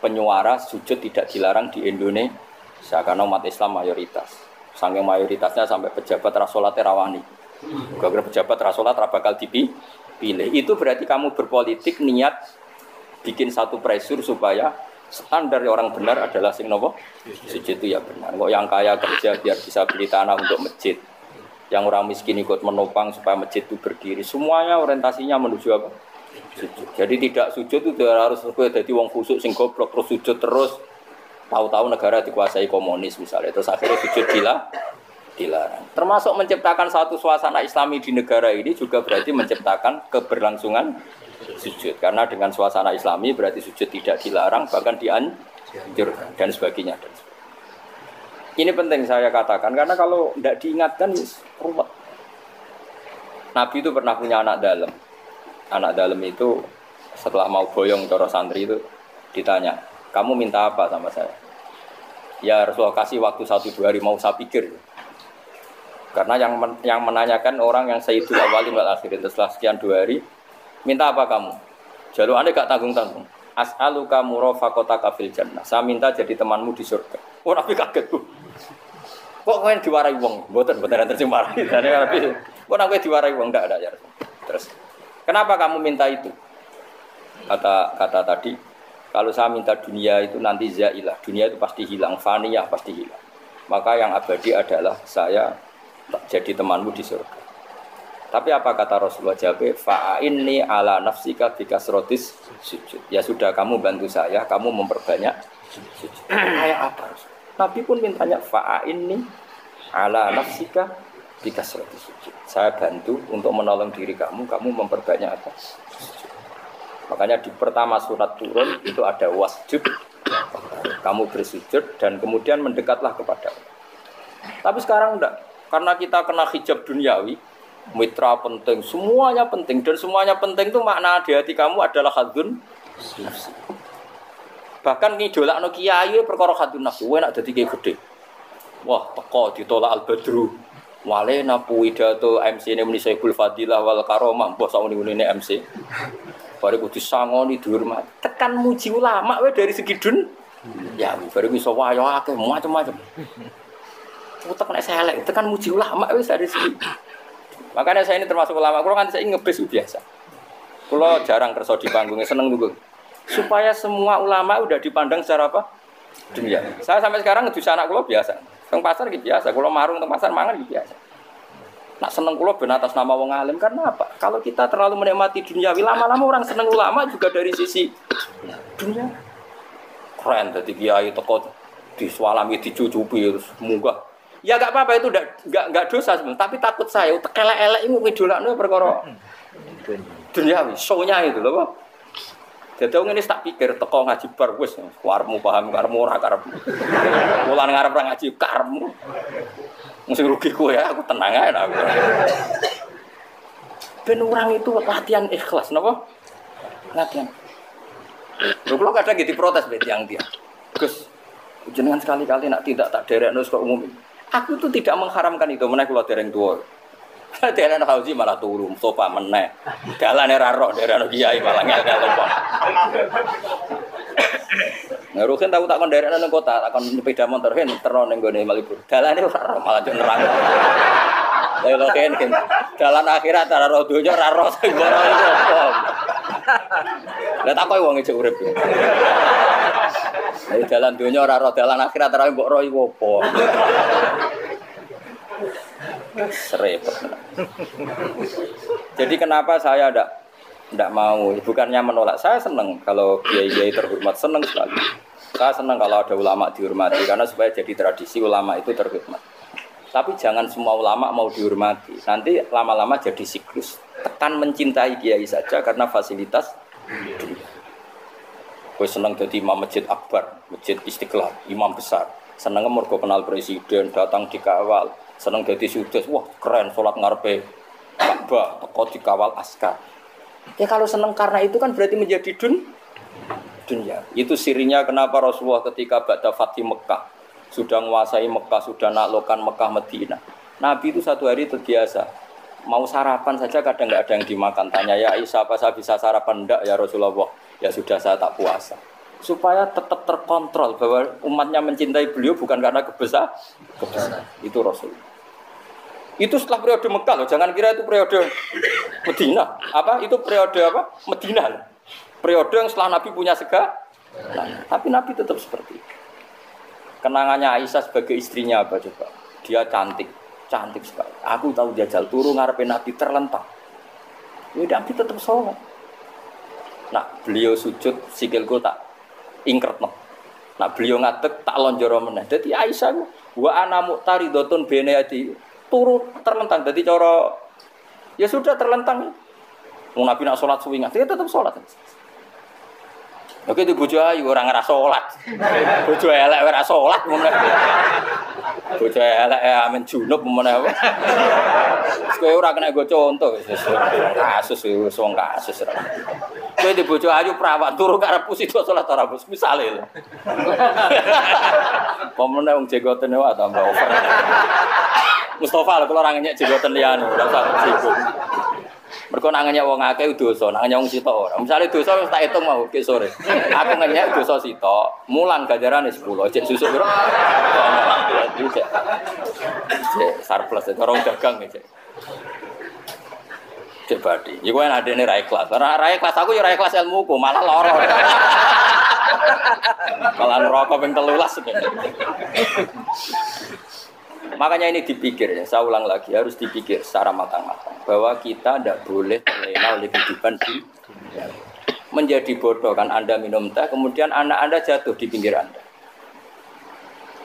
penyuara sujud tidak dilarang di Indonesia karena umat Islam mayoritas. Saking mayoritasnya sampai pejabat rasolat terawani. Gara-gara pejabat rasolat bakal dipilih. Itu berarti kamu berpolitik niat bikin satu pressure supaya standar orang benar adalah sing nopo sujud itu ya benar. Kok yang kaya kerja biar bisa beli tanah untuk masjid. Yang orang miskin ikut menopang supaya masjid itu berdiri. Semuanya orientasinya menuju apa? Sujud. Jadi tidak sujud itu harus jadi wong khusuk sing goblok terus sujud terus. Tahu-tahu negara dikuasai komunis misalnya. Terus akhirnya sujud dilarang. Dilarang. Termasuk menciptakan satu suasana Islami di negara ini juga berarti menciptakan keberlangsungan sujud. Karena dengan suasana Islami berarti sujud tidak dilarang, bahkan dianjurkan dan sebagainya. Dan sebagainya. Ini penting saya katakan, karena kalau tidak diingatkan, ruwet. Nabi itu pernah punya anak dalem. Anak dalem itu setelah mau boyong coro santri itu ditanya, kamu minta apa sama saya? Ya Rasulullah kasih waktu satu dua hari mau saya pikir. Karena yang men- yang menanyakan orang yang sayyidul awwalin wal akhirin, setelah sekian dua hari, minta apa kamu? Jaluk anda gak tanggung-tanggung. As'aluka murafaqataka fil jannah. Saya minta jadi temanmu di surga. Oh Nabi kaget bu. Kok kalian diwarai wong? Mboten, mboten terus marahi. Dari Nabi, kok nangke diwarai wong ndak ada ya. Terus, kenapa kamu minta itu? Kata kata tadi, kalau saya minta dunia itu nanti zailah. Dunia itu pasti hilang, faniyah pasti hilang. Maka yang abadi adalah saya jadi temanmu di surga. Tapi apa kata Rasulullah jawab? Fa'inni ala nafsika bikasrotis sujud. Ya sudah kamu bantu saya, kamu memperbanyak sujud. Kayak apa? Nabi pun mintanya fa'a ini ala nafsika dikasrati sujud. Saya bantu untuk menolong diri kamu, kamu memperbanyak apa? Sujud. Makanya di pertama surat turun itu ada wasjud. Kamu bersujud dan kemudian mendekatlah kepada Allah. Tapi sekarang enggak, karena kita kena hijab duniawi, mitra penting, semuanya penting dan semuanya penting itu makna di hati kamu adalah hadzun nafsi. Bahkan ngidolakno kiai perkara hadun nafsu enak dadi kiai gedhe. Wah, teko ditolak Al-Badru. Wale napu pidato M C-ne muni Saiful Fadilah wal Karomah, mbah sauni-unine M C. Bare kudu sangoni dihormati. Tekan muji ulama we dari segi dun. Jawi, baru bisa wayo akeh macam-macam. Utek nek saya elek, tekan muji ulama wis dari sini. Makanya saya ini termasuk ulama, kula kan saya ngebis biasa. Kula jarang kerso di panggung, seneng dulu. Supaya semua ulama udah dipandang secara apa? Dunia. Saya sampai sekarang ngedusi anak kula biasa. Teng pasar gitu biasa, kula marung teng pasar mangan gitu biasa. Nak seneng kula ben atas nama wong alim karena apa? Kalau kita terlalu menikmati duniawi, lama-lama orang seneng ulama juga dari sisi dunia. Keren tadi kiai teko diswalami dicucupi terus munggah. Ya enggak apa-apa itu enggak enggak dosa sebenarnya, tapi takut saya tekelek-elek iku ngidolakno perkara duniawi, show-nya itu lho. Jadi aku ini tak pikir, teko ngaji bar, wis karepmu paham, karepmu ora karepmu. Mulan ngarep ra ngaji karepmu. Mesti rugi kowe ya, aku tenang ae aku. Ben orang itu latihan ikhlas napa? Latihan. Lho kula kadang nggih diprotes mbek tiyang-tiyang. Gus, jenengan sekali-kali nak tidak tak derekno kok umum. Aku tuh tidak mengharamkan itu, meneh kula dereng tuwa. Dereng Hausi malah turu, sofa meneh. Dalane ra roh dereng kiai malah ngel-ngel telepon. Ngerukin tahu tak kon daerah nang kota, tak kon sepeda motor hen terno ning gone Malibu. Dalane ora malah jon nerang. Lah yo ken ken. Dalan akhirat ora ro donya ora ro sing ora iso. Lah tak koyo wong ejek urip. Lah dalan donya ora ro dalan akhirat ora mbok ro iku apa. Serepet. Jadi kenapa saya ndak ndak mau? Bukannya menolak. Saya seneng kalau kiai-kiai terhormat, seneng sekali. Saya senang kalau ada ulama dihormati, karena supaya jadi tradisi ulama itu terhormat. Tapi jangan semua ulama mau dihormati. Nanti lama-lama jadi siklus. Tekan mencintai kiai saja karena fasilitas. Gue senang jadi imam masjid akbar, masjid istiqlal, imam besar. Senang mergo kenal presiden, datang dikawal. Senang jadi sudes, wah keren, sholat ngarepe Ka'bah, teko dikawal askar. Ya kalau senang karena itu kan berarti menjadi dun. Dunia. Itu sirinya kenapa Rasulullah ketika ba'da Fatih Mekah sudah menguasai Mekah, sudah naklokan Mekah Medina. Nabi itu satu hari terbiasa. Mau sarapan saja kadang enggak ada yang dimakan. Tanya ya Aisyah, apa saya bisa sarapan enggak ya Rasulullah? Ya sudah saya tak puasa. Supaya tetap terkontrol bahwa umatnya mencintai beliau bukan karena kebesar, kebesar. Itu Rasul. Itu setelah periode Mekah loh. Jangan kira itu periode Medina. Apa? Itu periode apa? Medina loh. Periode yang setelah Nabi punya sega, nah, tapi Nabi tetap seperti itu. Kenangannya Aisyah sebagai istrinya apa coba? Dia cantik, cantik sekali. Aku tahu jajal turu ngarepe Nabi terlentang. Ya Nabi tetap sholat. Nah beliau sujud sikilku tak ingkretno. Nah beliau ngadeg tak lonjoro meneh. Dadi Aisyah wa ana muqtaridotun bene adi turu terlentang. Dadi cara ya sudah terlentang. Wong Nabi nak sholat suwi ngadeg tetap sholat. Oke itu bojo ayu ora ngerasa salat. Bojo elek ora salat meneh. Bojo elek amen junub meneh. Wis kowe ora kena go contoh wis. Kasus wis wong kasus. Kowe di bojo ayu prawak turu karep pusi do salat ora bus misale lho. Pomene wong jegotene wae tambah over. Mustofa lho kula ora ngenyek jegoten liyane ora usah sibuk. Mergo nak ngenyek wong akeh dosa, nak ngenyek wong sitok ora. Misale dosa wis tak hitung mau ke sore. Aku ngenyek dosa sitok, mulang ganjarane sepuluh. Cek susuk bro. Cek. Cek surplus karo dagang cek. Cek badi. Iku ana adene ra ikhlas. Ora ra ikhlas aku ya ra ikhlas ilmuku, malah lara. Malah rokok ping telulas. Makanya ini dipikir ya, saya ulang lagi, harus dipikir secara matang-matang bahwa kita tidak boleh terlena oleh kehidupan di menjadi bodoh kan. Anda minum teh, kemudian anak Anda jatuh di pinggir Anda.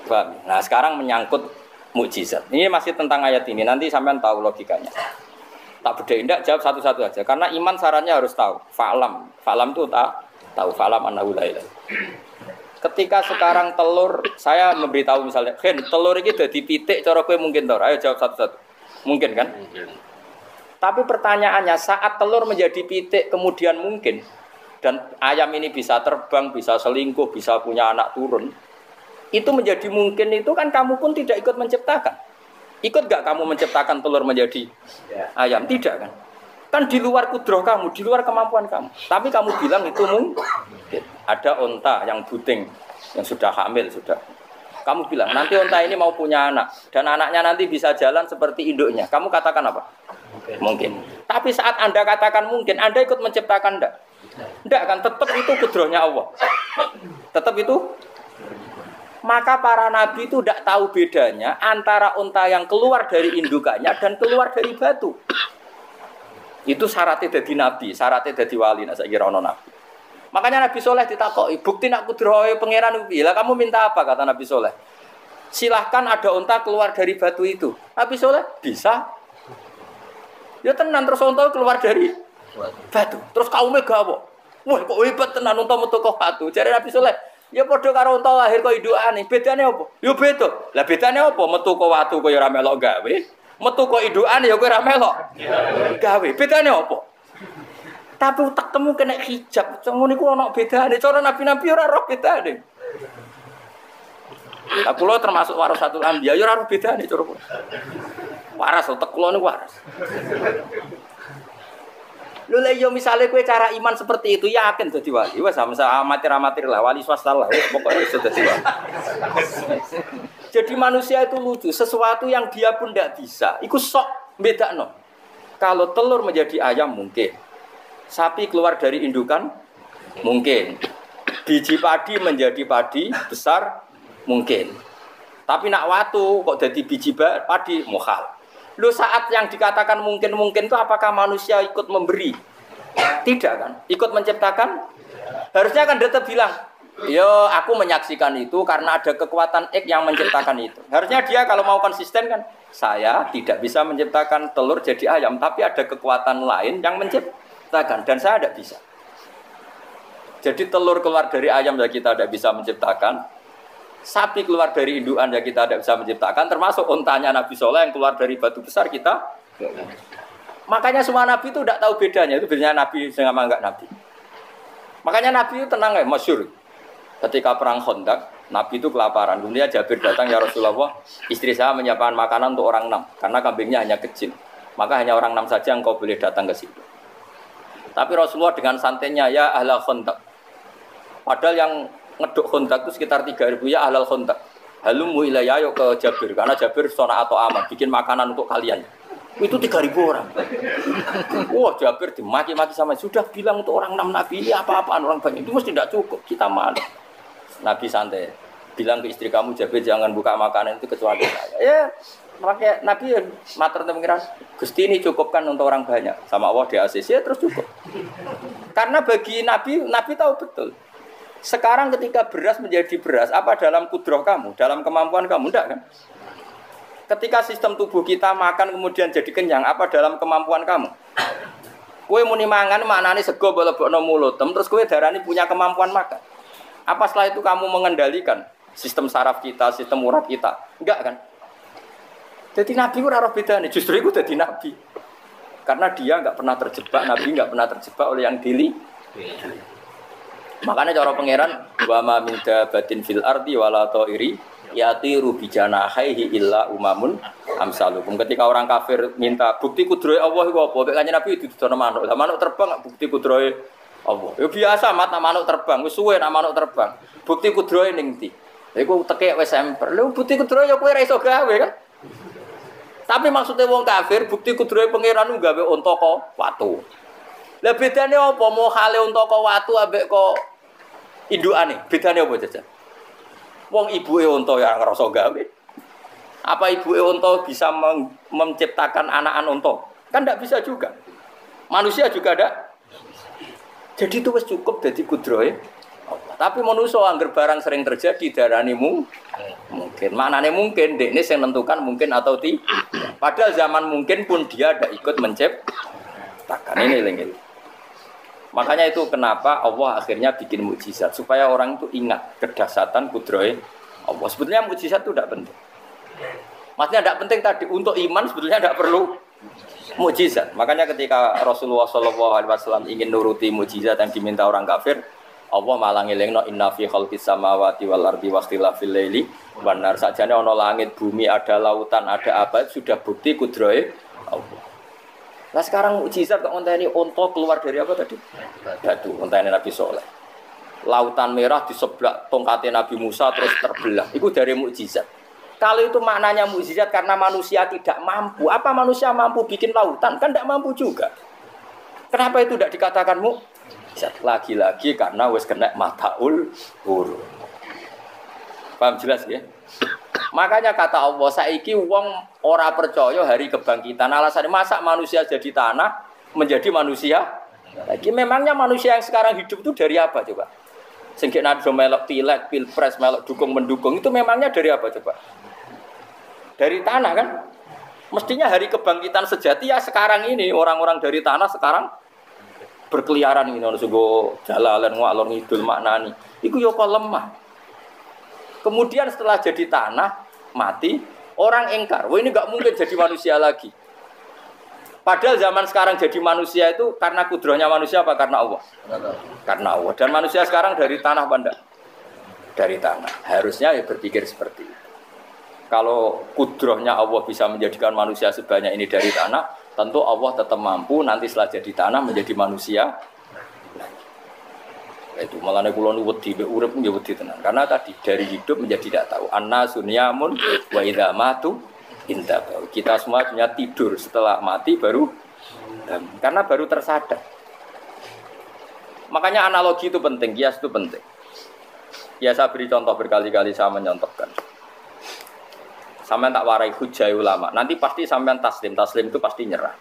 Paham? Nah sekarang menyangkut mukjizat. Ini masih tentang ayat ini, nanti sampean tahu logikanya. Tak beda tidak, jawab satu-satu aja. Karena iman sarannya harus tahu. Fa'lam, fa'lam itu tak tahu. Fa'lam annahu la ilaha. Ketika sekarang telur, saya memberitahu misalnya, Hen, telur ini udah dipitik, cara gue mungkin tor. Ayo jawab satu-satu. Mungkin kan? Mungkin. Tapi pertanyaannya, saat telur menjadi pitik kemudian mungkin, dan ayam ini bisa terbang, bisa selingkuh, bisa punya anak turun, itu menjadi mungkin itu kan kamu pun tidak ikut menciptakan. Ikut gak kamu menciptakan telur menjadi ayam? Tidak kan? Kan di luar kudroh kamu, di luar kemampuan kamu. Tapi kamu bilang itu mungkin. Ada onta yang buting yang sudah hamil sudah. Kamu bilang nanti onta ini mau punya anak dan anaknya nanti bisa jalan seperti induknya. Kamu katakan apa? Mungkin. mungkin. Tapi saat Anda katakan mungkin, Anda ikut menciptakan enggak? Enggak kan, tetap itu kudrahnya Allah. Tetap itu. Maka para nabi itu tidak tahu bedanya antara unta yang keluar dari indukannya dan keluar dari batu. Itu syaratnya jadi nabi, syaratnya jadi wali. Nah, saya kira ono nabi. Makanya Nabi Soleh ditakoi, bukti nak kudrohe pangeran ubi. Lah kamu minta apa, kata Nabi Soleh? Silahkan ada unta keluar dari batu itu. Nabi Soleh bisa. Ya tenan, terus unta keluar dari batu. Terus kaumnya gawok. Wah kok hebat tenan unta metu kok batu. Jare Nabi Soleh, ya padha karo unta lahir kok indukane, bedane opo? Ya beda. Lah bedane opo? Metu kok watu kok ya ora melok gawe. Metu kok indukane ya kowe ora melok gawe. Bedane opo? Tapi tak temu kena hijab, cuma niku ono bedane. Cara nabi-nabi ora roh bedane. Lah kula termasuk warasatul anbiya ya ora roh bedane cara kula. Waras utek kula niku waras. Lha yo misale kowe cara iman seperti itu yakin dadi wali. Wes amatir-amatir lah, wali swasta lah, pokoknya sudah dadi wali. Jadi manusia itu lucu, sesuatu yang dia pun ndak bisa. Iku sok bedakno. Kalau telur menjadi ayam mungkin. Sapi keluar dari indukan mungkin, biji padi menjadi padi besar mungkin, tapi nak watu kok jadi biji padi mukhal. Lu saat yang dikatakan mungkin-mungkin itu apakah manusia ikut memberi? Tidak kan? Ikut menciptakan? Harusnya kan dia bilang, yo aku menyaksikan itu karena ada kekuatan X yang menciptakan itu. Harusnya dia kalau mau konsisten kan, saya tidak bisa menciptakan telur jadi ayam, tapi ada kekuatan lain yang menciptakan. Dan saya tidak bisa. Jadi telur keluar dari ayam ya kita tidak bisa menciptakan, sapi keluar dari indukan ya kita tidak bisa menciptakan, termasuk untanya Nabi Soleh yang keluar dari batu besar kita. Makanya semua Nabi itu tidak tahu bedanya. Itu bedanya Nabi dengan enggak Nabi. Makanya Nabi itu tenang ya, masyhur. Ketika perang Khandaq, Nabi itu kelaparan. Kemudian Jabir datang, ya Rasulullah, istri saya menyiapkan makanan untuk orang enam, karena kambingnya hanya kecil. Maka hanya orang enam saja yang kau boleh datang ke situ. Tapi Rasulullah dengan santainya, ya ahlal Khandaq. Padahal yang ngeduk Khandaq itu sekitar tiga ribu, ya ahlal Khandaq. Halumu ilayya yuk ke Jabir, karena Jabir sona atau aman, bikin makanan untuk kalian. Itu tiga ribu orang. Wah, Jabir dimaki-maki sama, sudah bilang untuk orang enam Nabi, ini apa-apaan orang banyak. Itu mesti tidak cukup, kita malu. Nabi santai, bilang ke istri kamu, Jabir jangan buka makanan itu kecuali saya. Ya. Makanya Nabi matur nang pengiran, Gusti ini cukupkan untuk orang banyak. Sama Allah di A C C ya terus cukup. Karena bagi Nabi, Nabi tahu betul. Sekarang ketika beras menjadi beras, apa dalam kudrah kamu, dalam kemampuan kamu? Enggak kan? Ketika sistem tubuh kita makan kemudian jadi kenyang, apa dalam kemampuan kamu? Kowe muni mangan maknane sego mlebokno mulut, terus kowe darani punya kemampuan makan. Apa setelah itu kamu mengendalikan sistem saraf kita, sistem urat kita? Enggak kan? Jadi Nabi itu raro bedanya, justru itu jadi Nabi. Karena dia enggak pernah terjebak, Nabi enggak pernah terjebak oleh yang dili. Makanya cara pangeran, wa ma min dabatin fil ardi wala ta'iri yatiru bi janahihi illa umamun amsalukum. Ketika orang kafir minta bukti kudrohe Allah iku apa? Nek kanjeng Nabi didono manuk. Lah manuk terbang enggak bukti kudrohe Allah. Ya biasa mat nak manuk terbang, wis suwe nak manuk terbang. Bukti kudrohe ning ndi? Lha iku tekek wis emper. Lha bukti kudrohe ya kowe ora iso gawe kan? Tapi maksudnya wong kafir bukti kudrahe pangeran nggawe unta kok watu. Lah bedane apa mukhale unta kok watu ambek kok indukane? Bedane apa jajan? Wong ibuke unta ya ngerasa gawe. Apa ibuke unta bisa meng- menciptakan anak-anak unta? Kan ndak bisa juga. Manusia juga ndak. Jadi itu wis cukup dadi kudrahe. Tapi manusia anggar barang sering terjadi darane mung mungkin. Manane mungkin dekne sing nentukan mungkin atau tidak. Padahal zaman mungkin pun dia tidak ikut menciptakan ini, ini, ini. Makanya itu kenapa Allah akhirnya bikin mukjizat supaya orang itu ingat kedahsyatan kudrahe Allah. Sebetulnya mukjizat itu tidak penting. Maksudnya tidak penting tadi untuk iman sebetulnya tidak perlu mukjizat. Makanya ketika Rasulullah shallallahu alaihi wasallam ingin nuruti mukjizat yang diminta orang kafir, Allah malah ngelingno inna fi khalqis samawati wal ardi wakhtilafil laili wan nar. Sajane ana langit, bumi, ada lautan, ada apa, sudah bukti kudrahe Allah. Nah sekarang mukjizat kok ngenteni unta keluar dari apa tadi? Batu, ngenteni Nabi Soleh. lautan merah di sebelah tongkatnya Nabi Musa terus terbelah. Itu dari mukjizat. Kalau itu maknanya mukjizat karena manusia tidak mampu. Apa manusia mampu bikin lautan? Kan tidak mampu juga. Kenapa itu tidak dikatakan mukjizat? Lagi-lagi karena wis kena mataul huruf. Paham jelas ya? Makanya kata Allah, saiki wong ora percaya hari kebangkitan. Alasannya masa manusia jadi tanah menjadi manusia? Lagi memangnya manusia yang sekarang hidup itu dari apa coba? Sengkit nado melok pilek, pilpres melok dukung mendukung itu memangnya dari apa coba? Dari tanah kan? Mestinya hari kebangkitan sejati ya sekarang ini orang-orang dari tanah sekarang berkeliaran ini orang sego jalalan ngalor ngidul maknani. Iku yo kok lemah. Kemudian setelah jadi tanah mati orang engkar. Wah ini nggak mungkin jadi manusia lagi. Padahal zaman sekarang jadi manusia itu karena kudrahnya manusia apa? Karena Allah. Karena Allah. Dan manusia sekarang dari tanah bandar. Dari tanah. Harusnya ya berpikir seperti itu. Kalau kudrahnya Allah bisa menjadikan manusia sebanyak ini dari tanah, tentu Allah tetap mampu nanti setelah jadi tanah menjadi manusia. Nah, itu malah kula nu wedi mek urip ya wedi tenan. Karena tadi dari hidup menjadi tidak tahu. Annasunyamun wa idza matu indah. Kita semua punya tidur setelah mati baru dan, karena baru tersadar. Makanya analogi itu penting, kias itu penting. Ya saya beri contoh berkali-kali saya menyontohkan. Sampean tak warai hujai ulama, nanti pasti sampean taslim, taslim itu pasti nyerah.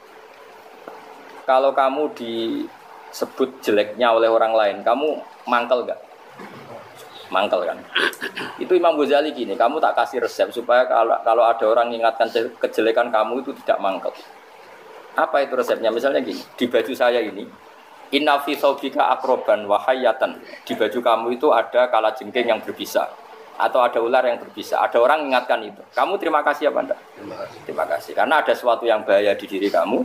Kalau kamu disebut jeleknya oleh orang lain, kamu mangkel enggak? Mangkel kan. Itu Imam Ghazali gini, kamu tak kasih resep supaya kalau kalau ada orang ingatkan kejelekan kamu itu tidak mangkel. Apa itu resepnya? Misalnya gini, di baju saya ini, inna fi thawbika akroban wa hayatan. Di baju kamu itu ada kalajengking yang berbisa atau ada ular yang berbisa. Ada orang ingatkan itu. Kamu terima kasih apa enggak? Terima kasih. Terima kasih. Karena ada sesuatu yang bahaya di diri kamu,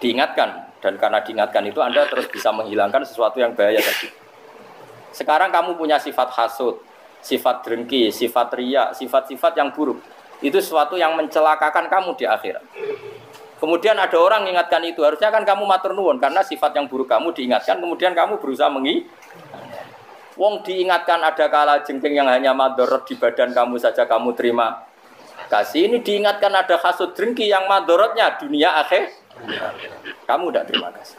diingatkan dan karena diingatkan itu Anda terus bisa menghilangkan sesuatu yang bahaya tadi. Sekarang kamu punya sifat hasud, sifat drengki, sifat riya, sifat-sifat yang buruk. Itu sesuatu yang mencelakakan kamu di akhirat. Kemudian ada orang mengingatkan itu. Harusnya kan kamu matur nuwun karena sifat yang buruk kamu diingatkan. Kemudian kamu berusaha mengi. Wong diingatkan ada kalajengking yang hanya madorot di badan kamu saja kamu terima kasih. Ini diingatkan ada hasud drengki yang madorotnya dunia akhir. Kamu tidak terima kasih.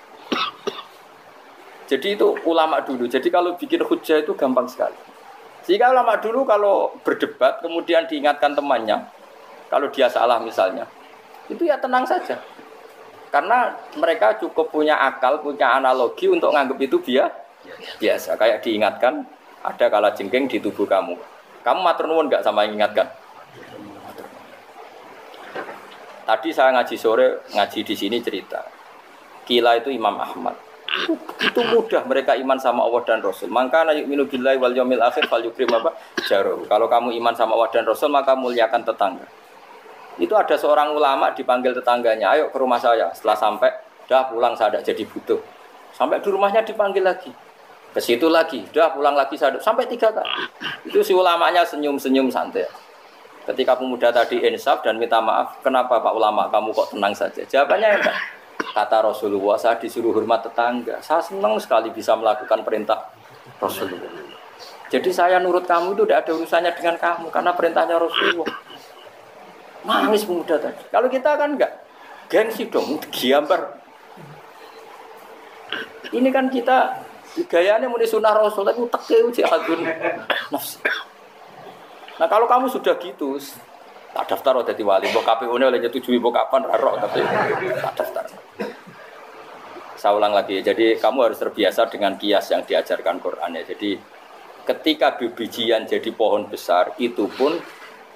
Jadi itu ulama dulu. Jadi kalau bikin hujah itu gampang sekali. Sehingga ulama dulu kalau berdebat kemudian diingatkan temannya, kalau dia salah misalnya, itu ya tenang saja. Karena mereka cukup punya akal, punya analogi untuk nganggap itu dia biasa. Kayak diingatkan ada kalajengking di tubuh kamu. Kamu matur nuwun nggak sama yang ingatkan? Tadi saya ngaji sore, ngaji di sini cerita. Kila itu Imam Ahmad. Itu, itu mudah mereka iman sama Allah dan Rasul. Maka yu'minu billahi wal yaumil akhir falyukrim jarahu. Kalau kamu iman sama Allah dan Rasul maka muliakan tetangga. Itu ada seorang ulama dipanggil tetangganya, ayo ke rumah saya. Setelah sampai, dah pulang saya tidak jadi butuh. Sampai di rumahnya dipanggil lagi. Ke situ lagi, dah pulang lagi saya sampai tiga kali. Itu si ulamanya senyum-senyum santai. Ketika pemuda tadi insaf dan minta maaf, kenapa Pak Ulama kamu kok tenang saja? Jawabannya enggak. Kata Rasulullah, saya disuruh hormat tetangga. Saya senang sekali bisa melakukan perintah Rasulullah. Jadi saya nurut kamu itu tidak ada urusannya dengan kamu, karena perintahnya Rasulullah. Nangis pemuda tadi. Kalau kita kan enggak, gengsi dong, giambar. Ini kan kita gayanya muni sunah Rasul, tapi teke uji adun nafsi. Nah kalau kamu sudah gitu, tak daftar oleh wali, mbok K P U-ne oleh nyetujui mbok kapan ora tapi tak daftar. Saya ulang lagi ya. Jadi kamu harus terbiasa dengan kias yang diajarkan Qur'an ya. Jadi ketika bijian jadi pohon besar itu pun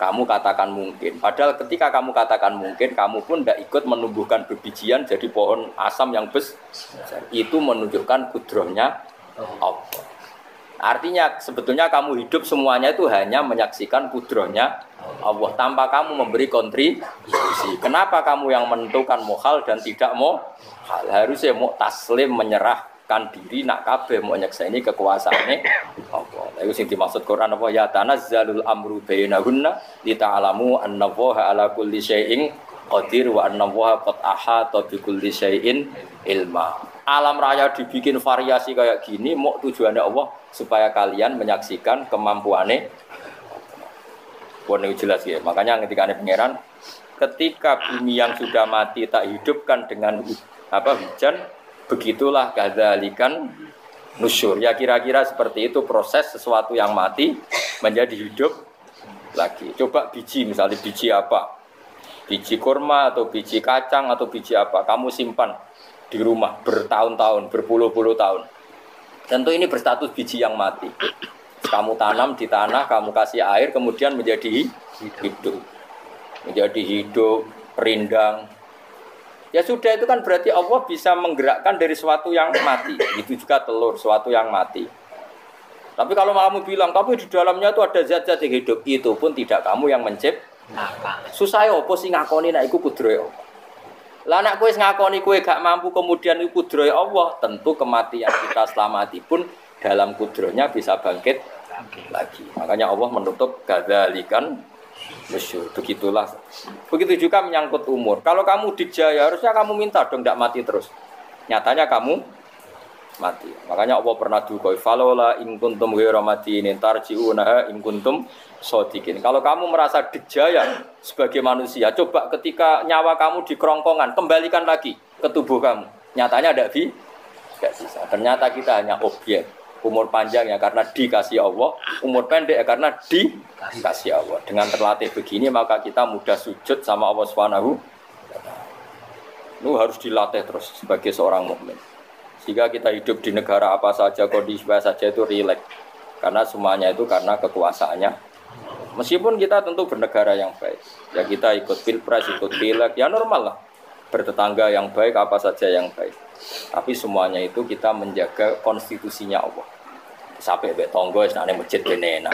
kamu katakan mungkin. Padahal ketika kamu katakan mungkin, kamu pun tidak ikut menumbuhkan bijian jadi pohon asam yang besar. Itu menunjukkan kudrahnya Allah. Artinya sebetulnya kamu hidup semuanya itu hanya menyaksikan kudrahnya Allah tanpa kamu memberi kontribusi. Kenapa kamu yang menentukan mukhal dan tidak mau? Harusnya mau taslim menyerahkan diri nak kabeh mau nyekseni kekuasaane Allah. Lha iku sing dimaksud Quran apa ya tanazzalul amru bainahunna li ta'lamu anna Allaha ala kulli syai'in qadir wa annallaha qad ahata bi kulli syai'in ilma. Alam raya dibikin variasi kayak gini mau tujuannya Allah supaya kalian menyaksikan kemampuannya. Wone jelas ya. Makanya ketika ada pangeran, ketika bumi yang sudah mati tak hidupkan dengan apa hujan, begitulah kadzalikan nusyur. Ya kira-kira seperti itu proses sesuatu yang mati menjadi hidup lagi. Coba biji misalnya biji apa? Biji kurma atau biji kacang atau biji apa kamu simpan di rumah bertahun-tahun, berpuluh-puluh tahun. Tentu ini berstatus biji yang mati. Kamu tanam di tanah, kamu kasih air, kemudian menjadi hidup. Menjadi hidup, rindang. Ya sudah, itu kan berarti Allah bisa menggerakkan dari sesuatu yang mati. Itu juga telur, sesuatu yang mati. Tapi kalau kamu bilang, tapi di dalamnya itu ada zat-zat yang hidup, itu pun tidak kamu yang menciptakan. Susah ya apa sih ngakoni nek iku kudrohe Allah. Lah nek kowe ngakoni kowe gak mampu kemudian iku kudrohe Allah, tentu kematian kita selamati pun dalam kudrohnya bisa bangkit lagi. Makanya Allah menutup gadzalikan nusyur. Begitulah. Begitu juga menyangkut umur. Kalau kamu dijaya harusnya kamu minta dong ndak mati terus. Nyatanya kamu mati. Makanya Allah pernah duga falola in kuntum ghairu matin tarji'unaha in kuntum shodiqin. Kalau kamu merasa dijaya sebagai manusia, coba ketika nyawa kamu di kerongkongan, kembalikan lagi ke tubuh kamu. Nyatanya ndak bi enggak sisa. Ternyata kita hanya objek. Umur panjang ya karena dikasih Allah, umur pendek ya karena dikasih Allah. Dengan terlatih begini maka kita mudah sujud sama Allah Subhanahu. Lu harus dilatih terus sebagai seorang mukmin. Sehingga kita hidup di negara apa saja, kondisi apa saja itu rileks. Karena semuanya itu karena kekuasaannya. Meskipun kita tentu bernegara yang baik. Ya kita ikut pilpres, ikut pileg, ya normal lah. Bertetangga yang baik, apa saja yang baik. Tapi semuanya itu kita menjaga konstitusinya Allah. Sampai mbek tangga wis nang masjid kene enak.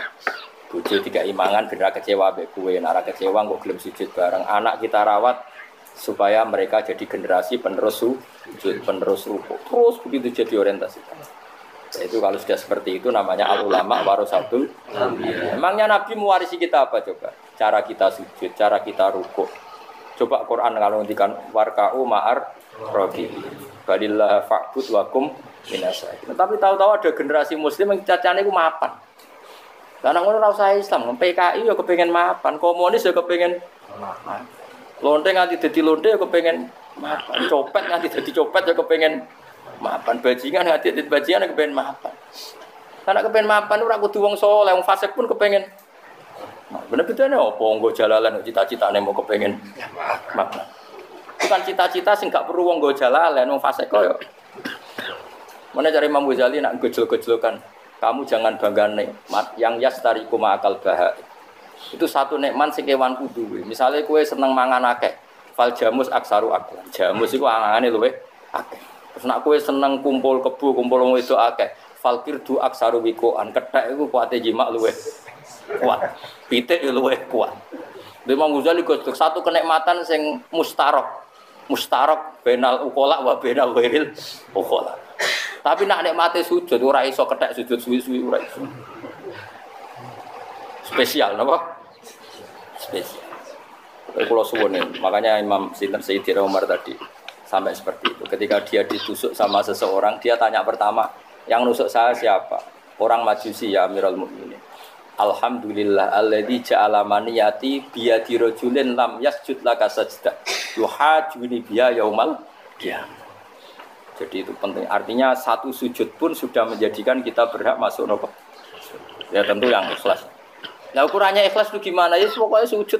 Bojo tiga imangan benar kecewa mbek kowe, ora kecewa kok gelem sujud bareng. Anak kita rawat supaya mereka jadi generasi penerus sujud, penerus rukuk. Terus begitu jadi orientasi. Itu kalau sudah seperti itu namanya al-ulama warasatul anbiya. Emangnya Nabi mewarisi kita apa coba? Cara kita sujud, cara kita rukuk. Coba Quran kalau ngendikan warka'u ma'ar robi. Balillah fa'bud wakum minasai. Tapi tahu-tahu ada generasi muslim yang cacane iku mapan. Lah nang ngono ora usah Islam, P K I ya kepengin mapan, komunis ya kepengin mapan. Lonte nganti dadi lonte ya kepengen mapan, copet nganti dadi copet ya kepengen mapan, bajingan nganti dadi bajingan ya kepengen mapan. Karena kepengen mapan ora kudu wong saleh, wong fasik pun kepengen. Nah, bener-bener apa nggo jalalan cita-citane mau kepengen mapan. Bukan cita-cita sing gak perlu wong nggo jalalan, wong fasik koyo. Mene cari Imam Ghazali nak gejol-gejolokan. Kamu jangan bangga nikmat yang yastariku ma'akal bahak. Itu satu nikmat sing kewan kudu. Misalnya kowe seneng mangan akeh, fal jamus aksaru akeh. Jamus iku angane luwih akeh. Terus nek kowe seneng kumpul kebo, kumpul wong wedok akeh, fal kirdu aksaru wikoan. Kethek iku kuwate jimak luwih kuat. Pitik yo luwih kuat. Imam Ghazali kok satu kenikmatan sing mustarok. Mustarok benal ukola wa benal wiril ukola. Tapi nek nikmate sujud ora iso kethek sujud suwi-suwi ora iso. Spesial, napa? Spesial. Kalau suwun, makanya Imam Sinten Sayyidina Umar tadi sampai seperti itu. Ketika dia ditusuk sama seseorang, dia tanya pertama, yang nusuk saya siapa? Orang Majusi ya Amirul Mukminin. Alhamdulillah alladzi ja'ala maniyati biyadi rajulin lam yasjud laka sajdah. Yuhajuni biya yaumal qiyamah. Jadi itu penting. Artinya satu sujud pun sudah menjadikan kita berhak masuk neraka. Ya tentu yang ikhlas. Nah ukurannya ikhlas itu gimana? Ya pokoknya sujud.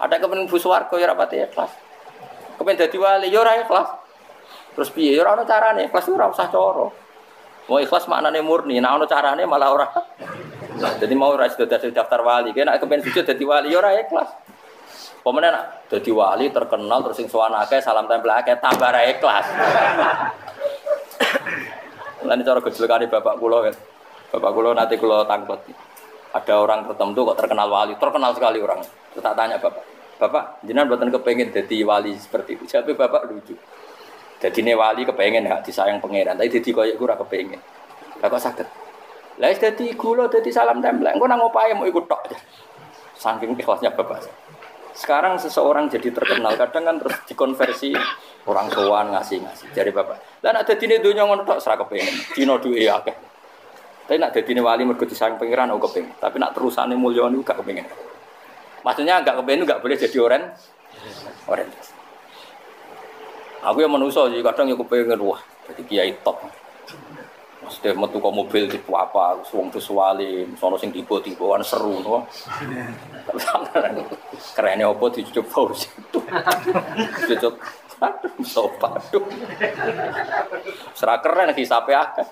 Ada kepengen buswarga ya rapati ikhlas. Kepengen dadi wali ya ora ikhlas. Terus piye ya ora ono carane, ikhlas ora usah cara. Mau ikhlas maknane murni, nek ono carane malah ora. Jadi mau ora sida dadi daftar wali, nek kepengen sujud dadi wali ya ora ikhlas. Pemene nek dadi wali terkenal terus sing sowan akeh salam tempel akeh tambah ra ikhlas. Lan cara gejolkane bapak kula kan. Bapak kula nate kula tangkut. Ada orang tertentu kok terkenal wali, terkenal sekali orang. Tak tanya bapak, bapak jenengan mboten kepengin dadi wali seperti itu. Jawabe bapak lucu. Dadine wali kepengin hak disayang pangeran, tapi dadi koyo iku ora kepengin. Lah kok saged. Lah wis dadi gula dadi salam tempel, engko nang opahe mok iku tok. Saking ikhlasnya bapak. Sekarang seseorang jadi terkenal, kadang kan terus dikonversi orang sowan ngasih-ngasih. Jare bapak, lah nek dadine donya ngono tok ora kepengin. Dina duwe akeh. Tapi nek dadine wali mergo disayang pangeran kok kepengin. Tapi nek terusane mulya niku gak kepengin. Maksudnya gak kepengin gak boleh jadi oren. Oren. Aku yang manusia sih kadang ya kepengin wah jadi kiai top. Maksudnya metu kok mobil tipe apa, wong disuwali, sono sing tiba-tibaan seru to. Kerene opo dicucuk paus. Dicucuk. Aduh, sopan. Serah keren iki sape akeh.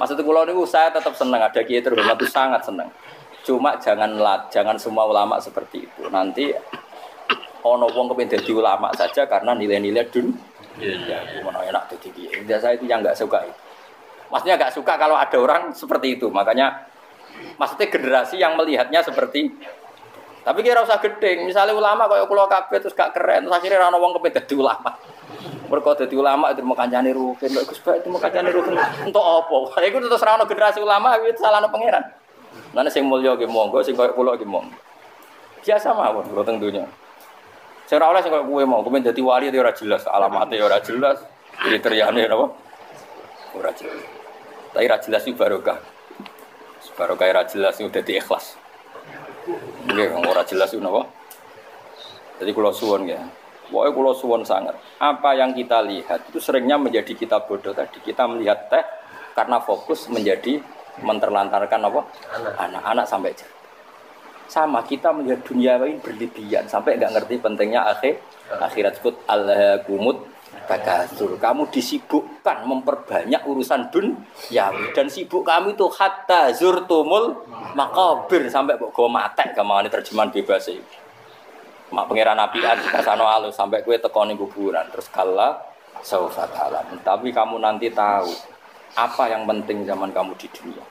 Maksud kula niku saya tetap seneng ada kiai terhormat itu sangat seneng. Cuma jangan jangan semua ulama seperti itu. Nanti ana wong kepen dadi ulama saja karena nilai-nilai dunia. Ya, gimana enak tuh tinggi. Indah saya itu yang nggak suka. Maksudnya nggak suka kalau ada orang seperti itu. Makanya, maksudnya generasi yang melihatnya seperti. Tapi kira usah gedeng. Misalnya ulama kalau kulo kafe terus gak keren. Terus akhirnya orang orang kepengen jadi ulama. Mereka jadi ulama itu mau kancani rugen. Gus Baha itu mau kancani rugen. Untuk apa? Kalau itu terus orang generasi ulama itu salah pangeran. Nanti sing mulya ge monggo, sing koyo kulo ge monggo. Biasa mawon kulo teng dunya. Saya ora oleh sing koyo kowe mau, kowe dadi wali ora jelas, alamate ora jelas, kriteriane apa? Ora jelas. Tapi ora jelas iku barokah. Barokah ora jelas iku dadi ikhlas. Nggih, ora jelas iku napa? Jadi kula suwon nggih. Pokoke kula suwon sangat. Apa yang kita lihat itu seringnya menjadi kita bodoh tadi. Kita melihat teh karena fokus menjadi menterlantarkan apa? Anak-anak sampai jatuh. Sama kita melihat dunia ini berlebihan sampai enggak ngerti pentingnya akhir akhirat sebut alhaqumut takatsur. Kamu disibukkan memperbanyak urusan dunia dan sibuk kamu itu hatta zurtumul maqabir sampai kok go matek gamane terjemahan bebas iki. Mak pangeran apian kasano alus sampai kowe teko ning kuburan terus kala saufa ta'ala. Tapi kamu nanti tahu apa yang penting zaman kamu di dunia.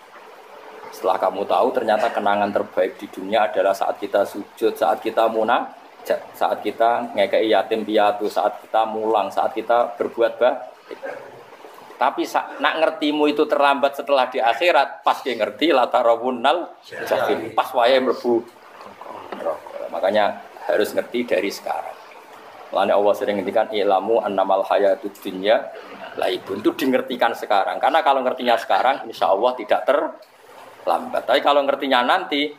Setelah kamu tahu ternyata kenangan terbaik di dunia adalah saat kita sujud, saat kita munajat, saat kita ngekei yatim piatu, saat kita mulang, saat kita berbuat baik. Tapi nak ngertimu itu terlambat setelah di akhirat, pas dia ngerti latarawunnal jahim, pas wayahe mlebu. Makanya harus ngerti dari sekarang. Makanya Allah sering ngendikan ilamu annamal hayatud dunya laibun, itu dingertikan sekarang. Karena kalau ngertinya sekarang insyaallah tidak ter lambat. Tapi kalau ngertinya nanti,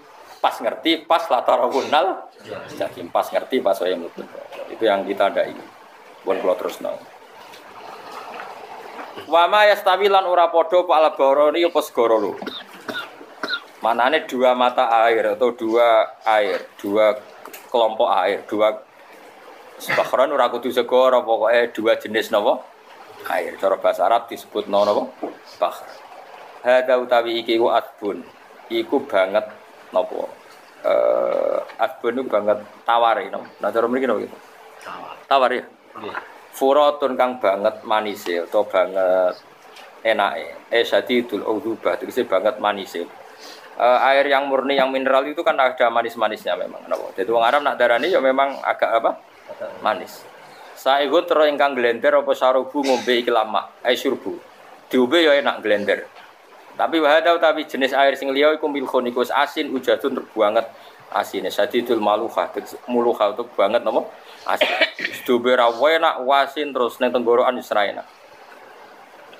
pas ngerti, pas latarawunal, jadi pas ngerti, pas saya melutup. Itu yang kita ada ini. Bukan kalau terus nol. Wama yastawilan urapodo pala borori posgorolu. Manane dua mata air atau dua air, dua kelompok air, dua sebakaran urakudu segoro pokoknya dua jenis nopo air. Cara bahasa Arab disebut nopo sebakaran. Hada utawi iki ku adbun iku banget napa eh adbun banget taware no nah cara mriki napa tawar tawar ya furatun kang banget manise utawa banget enake eh syadidul udubah tegese banget manise air yang murni yang mineral itu kan ada manis-manisnya memang napa dadi wong Arab nak darani ya memang agak apa manis saegut ro ingkang glender apa sarubu ngombe iki lama air surbu diombe ya enak glender. Tapi wahadau tapi jenis air sing liya iku milkhonikus asin ujadun terbanget asine sadidul maluha muluha itu banget napa asin dubera enak wasin terus ning tenggorokan Israel.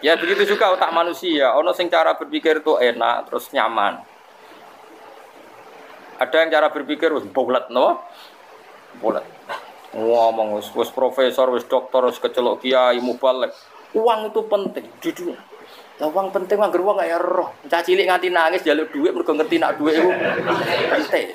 Ya begitu juga otak manusia ono sing cara berpikir itu enak terus nyaman. Ada yang cara berpikir wis bolet napa bolet ngomong wis profesor wis doktor wis kecelok kiai mubalek uang itu penting di dunia. Lah wong penting anggar wong kaya roh. Cah cilik nganti nangis njaluk dhuwit mergo ngerti nak dhuwit iku penting.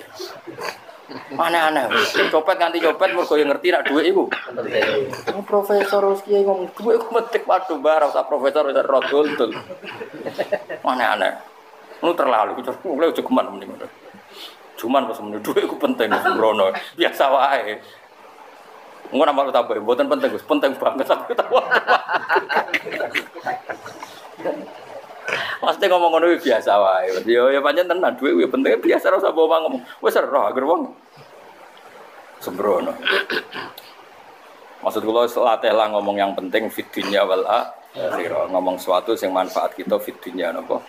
Aneh-aneh. Copet nganti copet mergo yo ngerti nak dhuwit iku penting. Oh, profesor wis kiye ngomong dhuwit iku penting padha bareng sak profesor wis ora dol-dol. Aneh-aneh. Lu terlalu iku mulai cukuman muni. Cuman kok muni dhuwit iku penting sembrono. Biasa wae. Ngono malah tambah mboten penting Gus, penting banget aku tahu. Pasti ngomong ngono biasa wae. Yo yo pancen tenan dhuwit kuwi penting biasa ora usah bawa ngomong. Wis ora agar wong sembrono. Maksud kula latihlah ngomong yang penting fid dunya wal akhirah. Ngomong sesuatu sing manfaat kita fid dunya napa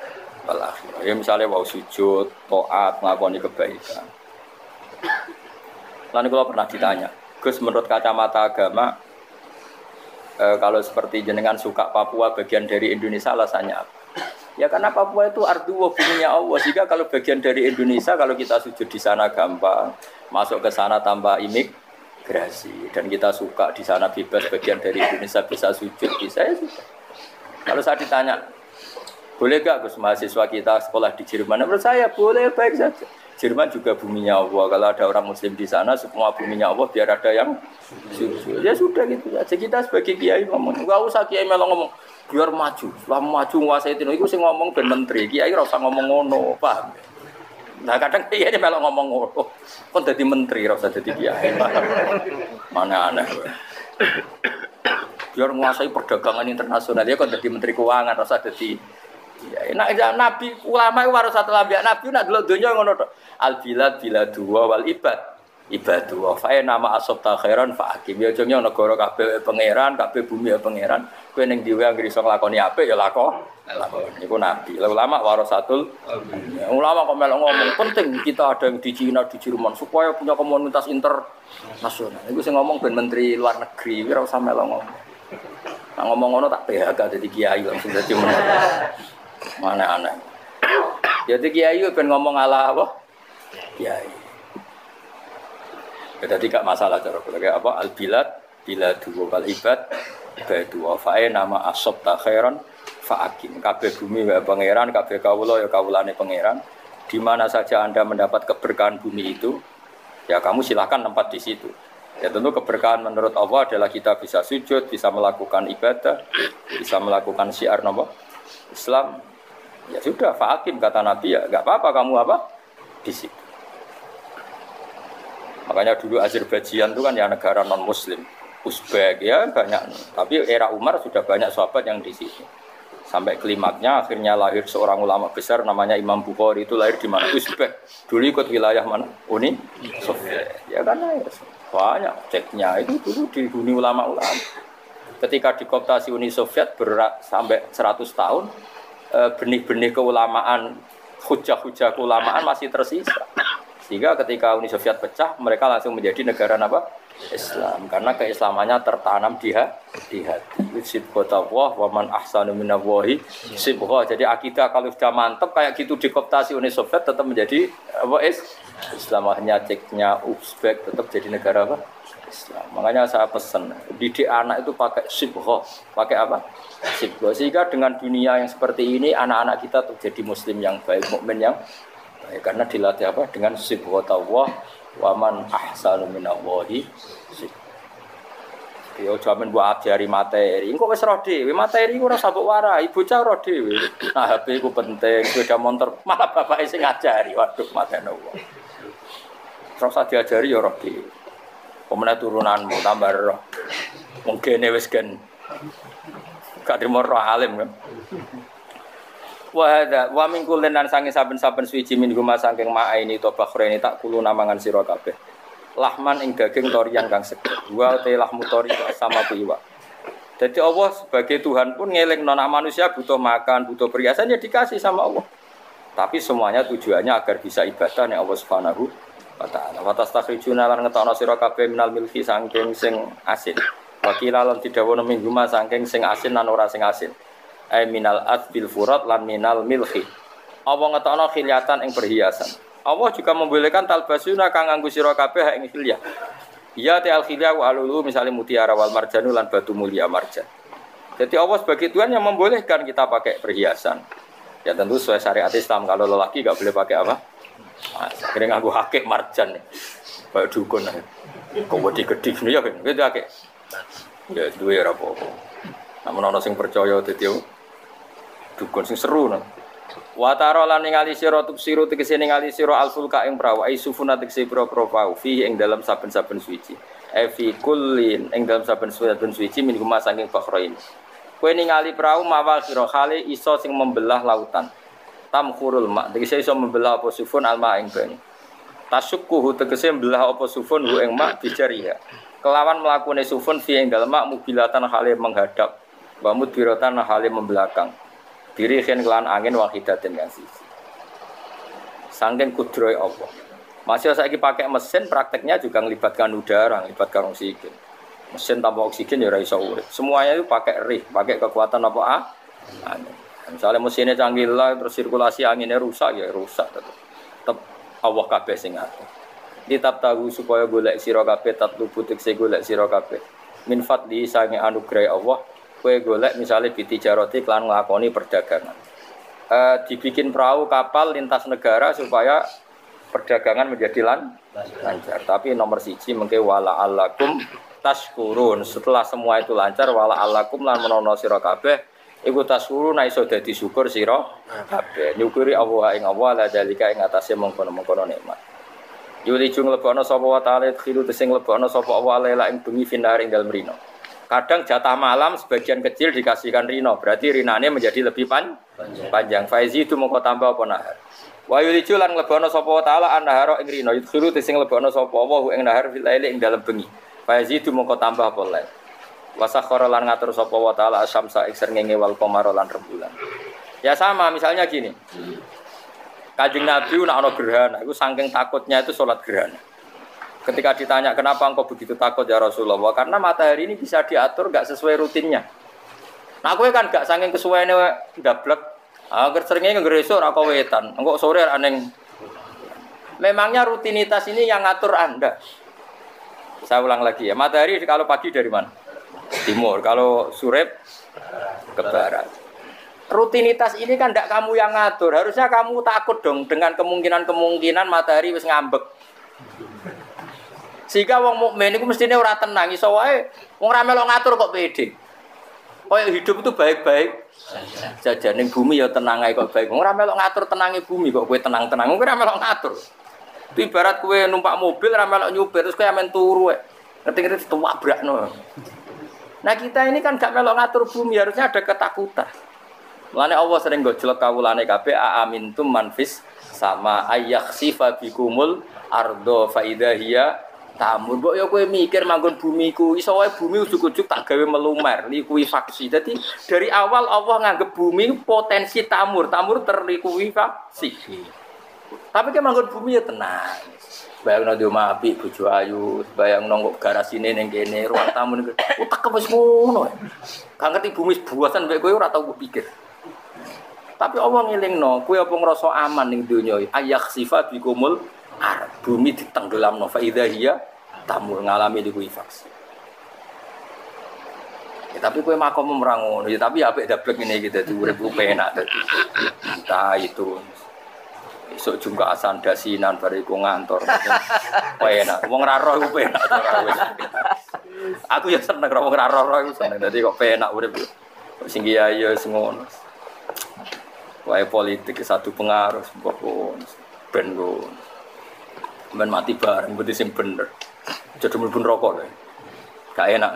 wal akhirah. Ya misale wau sujud, taat, nglakoni kebaikan. Lalu kalau pernah ditanya, Gus, menurut kacamata agama, e, kalau seperti jenengan suka Papua bagian dari Indonesia, alasannya apa? Ya karena Papua itu arduo, bunyinya Allah. Jika kalau bagian dari Indonesia, kalau kita sujud di sana gampang, masuk ke sana tanpa imigrasi, dan kita suka di sana bebas bagian dari Indonesia, bisa sujud, bisa ya sudah. Kalau saya ditanya, boleh gak Gus mahasiswa kita sekolah di Jerman? Menurut saya boleh, baik saja. Jerman juga buminya Allah. Kalau ada orang Muslim di sana, semua buminya Allah. Biar ada yang sujud. Ya sudah gitu saja. Kita sebagai kiai ngomong, nggak usah kiai malah ngomong biar maju. Lah maju nguasai itu. Itu sih ngomong ben menteri. Kiai nggak usah ngomong ngono, paham? Nah kadang kiai aja malah ngomong ngono. Kon jadi menteri, nggak usah jadi kiai. Mana aneh. Biar nguasai perdagangan internasional. Ya kon jadi menteri keuangan, nggak usah jadi. Ya, nak nabi ulama itu harus satu lambiak nabi nak dulu dunia ngono tok. Al bilad biladua wal ibad ibadua. Fae nama asobta khairan fa hakim. Ya jenenge negara kabeh pangeran, kabeh bumi pangeran. Kowe ning dhewe anggere iso nglakoni apik ya lakon. Lakon niku nabi. Ulama warasatul anbiya. Ulama kok melok ngomong penting kita ada yang di Cina, di Jerman supaya punya komunitas internasional. Iku sing ngomong ben menteri luar negeri ora usah melok ngomong. Nah, ngomong ngono tak P H K dadi kiai langsung dadi menteri. Mana-mana. Jadi kiai itu pengen ngomong ala apa? Kiai. Jadi gak masalah cara kayak apa? Al-bilad, biladhu wal ibad, ibadu wa fae nama asabta khairan fa akim. Kabeh bumi wa pangeran, kabeh kawula ya kawulane pangeran. Di mana saja Anda mendapat keberkahan bumi itu, ya kamu silakan tempat di situ. Ya tentu keberkahan menurut Allah adalah kita bisa sujud, bisa melakukan ibadah, bisa melakukan syiar napa? Islam. Ya sudah, fa'akim kata Nabi ya, enggak apa-apa kamu apa? Di situ. Makanya dulu Azerbaijan itu kan ya negara non-muslim. Uzbek ya banyak. Tapi era Umar sudah banyak sahabat yang di situ. Sampai klimaknya akhirnya lahir seorang ulama besar namanya Imam Bukhari, itu lahir di mana? Uzbek. Dulu ikut wilayah mana? Uni Soviet. Ya karena ya, banyak ceknya itu dulu dihuni ulama-ulama. Ketika dikooptasi Uni Soviet berat sampai seratus tahun, e, benih-benih keulamaan, hujah-hujah keulamaan masih tersisa. Sehingga ketika Uni Soviet pecah, mereka langsung menjadi negara apa? Islam. Karena keislamannya tertanam di hati. Sibghatullah wa man ahsanu minallahi sibghah. Jadi akidah kalau sudah mantap kayak gitu dikooptasi Uni Soviet tetap menjadi apa is? Islam. Akhirnya Ceknya, Uzbek tetap jadi negara apa? Islam. Makanya saya pesan didik anak itu pakai sibghah, pakai apa? Sibghah. Sehingga dengan dunia yang seperti ini anak-anak kita jadi muslim yang baik, mukmin yang baik, karena dilatih apa? Dengan sibghatullah wa man ahsanu minallahi sibghah. Ya jamin buat ajari materi. Engko wis roh dhewe, materi ku ora sabuk warai, bocah roh dhewe. Nah, H P ku penting, sepeda motor malah bapake sing ngajari. Waduh, mateno wong. Terus diajari ya roh dhewe. Pemenang turunanmu tambah roh. Mungkin ini wis kan gak terima roh alim kan. Wahada wa min kullin lan sange saben-saben suci min guma saking ma'aini tobakhraini tak kulo namangan sira kabeh. Lahman ing daging torian kang seger. Wa ta lahmu tori sama piwa. Dadi Allah sebagai Tuhan pun ngelingno nak manusia butuh makan, butuh perhiasan ya dikasih sama Allah. Tapi semuanya tujuannya agar bisa ibadah nek Allah Subhanahu Ta'ala. Wa tastakhrijuna lan ngetokno sira kabeh minal milki saking sing asin. Wakila lan didhawuhna minggu ma saking sing asin lan ora sing asin. Ai minal atbil furat lan minal milki. Allah ngetokno khiliatan ing perhiasan. Allah juga membolehkan talbasuna kang nganggo sira kabeh ing khiliyah. Ya ta'al khiliyah wa alulu misale mutiara wal marjanu lan batu mulia marjan. Jadi Allah sebagai Tuhan yang membolehkan kita pakai perhiasan. Ya tentu sesuai syariat Islam, kalau lelaki enggak boleh pakai apa? Akhirnya aku hakik marjan kayak dukun kok gede-gede ya kan gitu hakik ya duwe ora apa-apa namun ana sing percaya dadi dukun sing seru nah wa tarolan ningali sira tubsiru tegese ningali sira alfulka ing prawa isufuna tegese pro-pro fi ing dalam saben-saben suci e fi kullin ing dalam saben-saben suci min guma saking fakhrain kowe ningali prau mawal sira khali iso sing membelah lautan tamkhurul ma tegese iso membelah apa sufun alma ing bani tasukkuhu tegese membelah apa sufun hu ing ma bijariha kelawan mlakune sufun fi ing dalem mak mubilatan hale menghadap wa mudbiratan hale membelakang diri khen kelan angin wahidatin kan sisi saking kudrohe Allah Masih saya pakai mesin, prakteknya juga melibatkan udara, melibatkan oksigen. Mesin tanpa oksigen ya raiso urip. Semuanya itu pakai rih, pakai kekuatan apa ah? Angin. Misalnya mesinnya canggih lah, terus sirkulasi anginnya rusak ya rusak. Tetap Allah kabeh sing ngatur. Kitab tahu supaya golek sira kabeh, tatlubu tekse golek sira kabeh. Min fadli sange anugerah Allah, kowe golek misalnya bitijarati lan nglakoni perdagangan. E, dibikin perahu kapal lintas negara supaya perdagangan menjadi lan lancar. Tapi nomor siji mengke wala alakum tashkurun. Setelah semua itu lancar wala alakum lan menono sira kabeh iku tashkurun iso dadi syukur sira kabeh. Nyukuri Allah ing Allah la dalika ing atase mengkono-mengkono nikmat. Yuli jung lebokno sapa wa taala khilu sing lebokno sapa wa laila ing bengi finar ing dalem rino. Kadang jatah malam sebagian kecil dikasihkan rino, berarti rinane menjadi lebih pan, panjang. panjang. Faizi itu mongko tambah apa nahar. Wa yuridu lan nglebana sapa taala annahara ing rino, yudkhiru sing nglebana sapa wa ing nahar fil laili ing dalem bengi. Faizi itu mongko tambah apa lae. Wa sakhara lan ngatur sapa wa taala asyamsa ing srengenge wal qamara lan rembulan. Ya sama misalnya gini. Kanjeng Nabi nak ana gerhana, iku saking takutnya itu salat gerhana. Ketika ditanya kenapa engkau begitu takut ya Rasulullah, karena matahari ini bisa diatur gak sesuai rutinnya. Nah aku kan gak saking kesuwene ndablek, agar seringnya ngresuk ora kowe wetan, engko sore aneng. Memangnya rutinitas ini yang ngatur Anda. Saya ulang lagi ya, matahari kalau pagi dari mana? Timur, kalau sore ke barat. Rutinitas ini kan ndak kamu yang ngatur, harusnya kamu takut dong dengan kemungkinan-kemungkinan matahari wis ngambek. Sehingga wong mukmin iku mestine ora tenang, iso wae wong ra melok ngatur kok pede. Kayak hidup itu baik-baik saja ning bumi ya tenang ae kok baik. Wong ra melok ngatur tenange bumi kok kowe tenang-tenang. Wong ra melok ngatur. Itu ibarat kowe numpak mobil ra melok nyupir terus kowe amen turu wae. Ngerti-ngerti tuwabrakno. Nah, kita ini kan gak melok ngatur bumi, harusnya ada ketakutan. Mulane Allah sering gojlek kawulane kabeh aamintum manfis sama ayyakhsifa bikumul ardo fa idza hiya tamur. Mbok ya kowe mikir manggon bumiku, iso wae bumi ujug-ujug tak gawe melumer. Likuifaksi. Dadi dari awal Allah nganggep bumi potensi tamur, tamur terlikuifaksi. Tapi kan manggon bumi ya tenang. Bayangno di omah apik bojo ayu, bayangno kok garasine ning kene, ruang tamu ning kene. Utek wis ngono. Gak ngerti bumi buasan mek kowe ora tau pikir. Tapi Allah ngelingno, kowe apa ngrasa aman ning donya iki? Ayakhsifa bikumul ar bumi ditenggelamno fa idza hiya tamur ngalami likuifaksi. Ya, tapi kowe makom ora ngono ya, tapi apik dablek ngene iki dadi urip ku penak dadi. Nah itu. Esuk juga asan dasinan bariku ngantor. Penak. Wong ra roh iku penak. Aku ya seneng wong ra roh iku seneng. Dadi kok penak urip. Kok sing ya ya ngono. Wae politik satu pengaruh pokok ben go. Ben mati bareng berarti sing bener. Jadi mlebu rokok kae. Gak enak.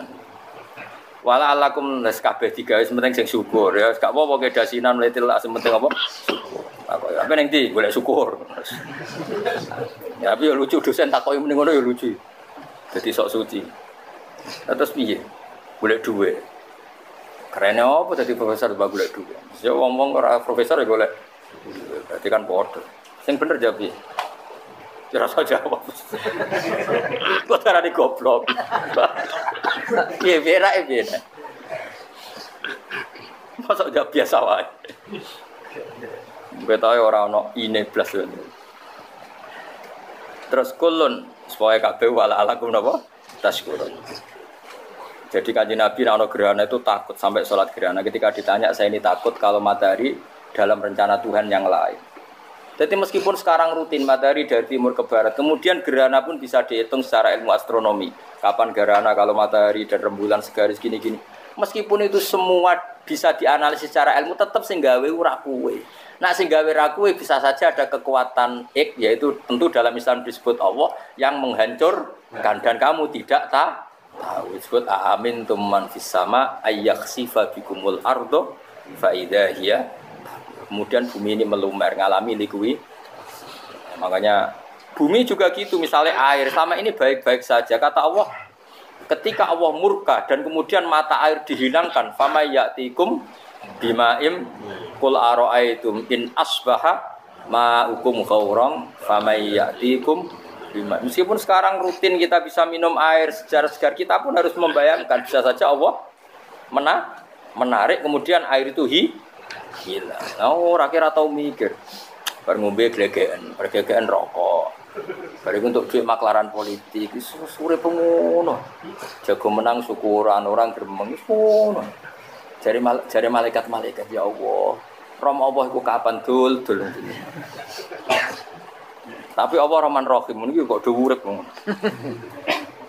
Wala alakum nas kabeh digawe penting sing syukur ya. Gak apa-apa ke dasinan mletil lak penting apa? Syukur. Aku apa ning ndi golek syukur. Ya tapi ya lucu dosen takoki muni ngono ya lucu. Dadi sok suci. Terus piye? Golek duwe. Kerene apa dadi profesor mbah golek duwe. Ya wong-wong ora profesor ya golek. Berarti kan bodoh. Sing bener jawab piye? Rasa jawab. Kok tarane goblok. Piye vera e vera. Masa jawab biasa wae. Kowe tae ora ana ine blas. Terus kulun supaya kabeh wala alakum napa? Tashkurun. Jadi kanjeng Nabi ana gerhana itu takut sampai salat gerhana ketika ditanya saya ini takut kalau matahari dalam rencana Tuhan yang lain. Jadi meskipun sekarang rutin matahari dari timur ke barat, kemudian gerhana pun bisa dihitung secara ilmu astronomi. Kapan gerhana kalau matahari dan rembulan segaris gini-gini. Meskipun itu semua bisa dianalisis secara ilmu, tetap sing gawe ora kuwe. Nah sing gawe ora kuwe bisa saja ada kekuatan ik, yaitu tentu dalam Islam disebut Allah yang menghancurkan dan kamu tidak tahu. Disebut amin tuman fis sama ayyakhsifa bikumul ardo fa idza hiya. Kemudian bumi ini melumer, ngalami likui. Makanya bumi juga gitu, misalnya air. Selama ini baik-baik saja. Kata Allah, ketika Allah murka dan kemudian mata air dihilangkan. Fama ya'tikum bima'im kul ara'aitum in asbaha ma'ukum ghauram famay ya'tikum bima. Meskipun sekarang rutin kita bisa minum air segar-segar, kita pun harus membayangkan bisa saja Allah mena- menarik kemudian air itu hi hilang. Oh, rakyat atau mikir bar ngombe glegeken, pergegeken rokok. Bar iku untuk duit maklaran politik, sore pengono. Jago menang syukuran orang gremeng ngono. Jare jare malaikat-malaikat ya Allah. Rom Allah iku kapan dul dul. Tapi apa Rahman Rahim niku kok do urip ngono.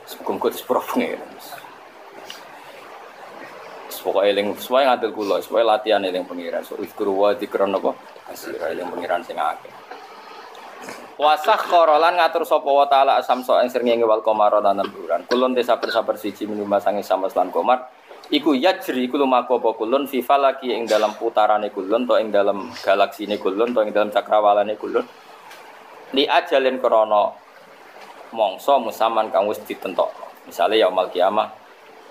Sugeng-geng seprofunge. Pokoke eling suwe ngadil kula, suwe latihan eling pengiran. So iskuru wa dikron apa? Asira eling pengiran sing akeh. Wasakh qorolan ngatur sapa wa taala samso ing srengenge wal qamara lan bulan. Kulun desa persabar siji minuma sange samas lan qamar. Iku yajri kulum apa kulun fi falaki ing dalam putarane kulun to ing dalam galaksine kulun to ing dalam cakrawalane kulun. Li ajalen krana mangsa musaman kang wis ditentokno. Misale yaumul kiamah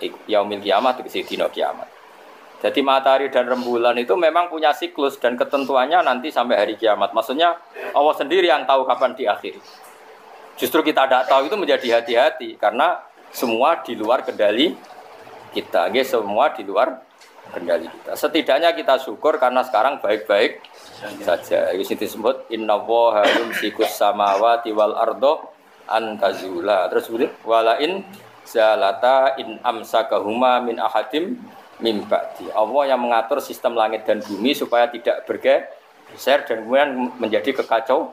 Yaumil kiamat itu dino kiamat. Jadi matahari dan rembulan itu memang punya siklus dan ketentuannya nanti sampai hari kiamat. Maksudnya Allah sendiri yang tahu kapan diakhiri. Justru kita tidak tahu itu menjadi hati-hati karena semua di luar kendali kita. Nggih, semua di luar kendali kita. Setidaknya kita syukur karena sekarang baik-baik saja. Itu disebut innallaha yumsikus samawati wal ardo antazula. Terus walain zalata in amsakahuma min ahadim min ba'di. Allah yang mengatur sistem langit dan bumi supaya tidak bergeser dan kemudian menjadi kekacau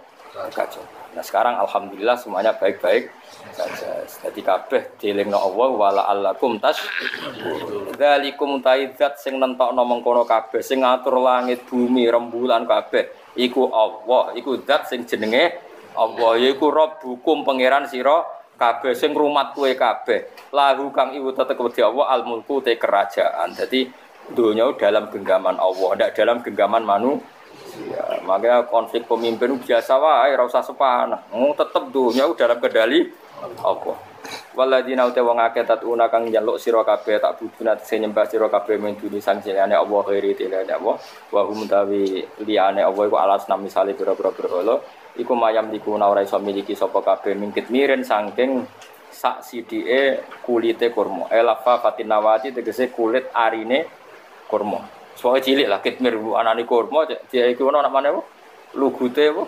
kekacau. Nah sekarang alhamdulillah semuanya baik-baik saja. Jadi kabeh dilingno Allah wala allakum tas dzalikum ta'izat sing nentokno mengkono kabeh sing ngatur langit bumi rembulan kabeh iku Allah, iku zat sing jenenge Allah, yaiku Rabbukum pangeran sira kabeh sing rumat kowe kabeh lahu kang iku tetep wedi Allah al mulku te kerajaan. Jadi dunya dalam genggaman Allah, ndak dalam genggaman manusia. Makanya konflik pemimpin biasa wae ora usah sepanah. Mung tetep dunya dalam kendali Allah. Waladina uta wong akeh tatuna kang njaluk sira kabeh tak budunat sing nyembah sira kabeh men dunya sang jelane Allah khairi tila Allah wa hum tawi liyane Allah iku alasna misale pira-pira berhala iku mayam diku ora iso miliki sapa kabeh mingkit miren saking sak sidike kulite kurma elafa fatinawati tegese kulit arine kurma soe cilik lah kitmir anane kurma dia iki ono ana meneh lugute apa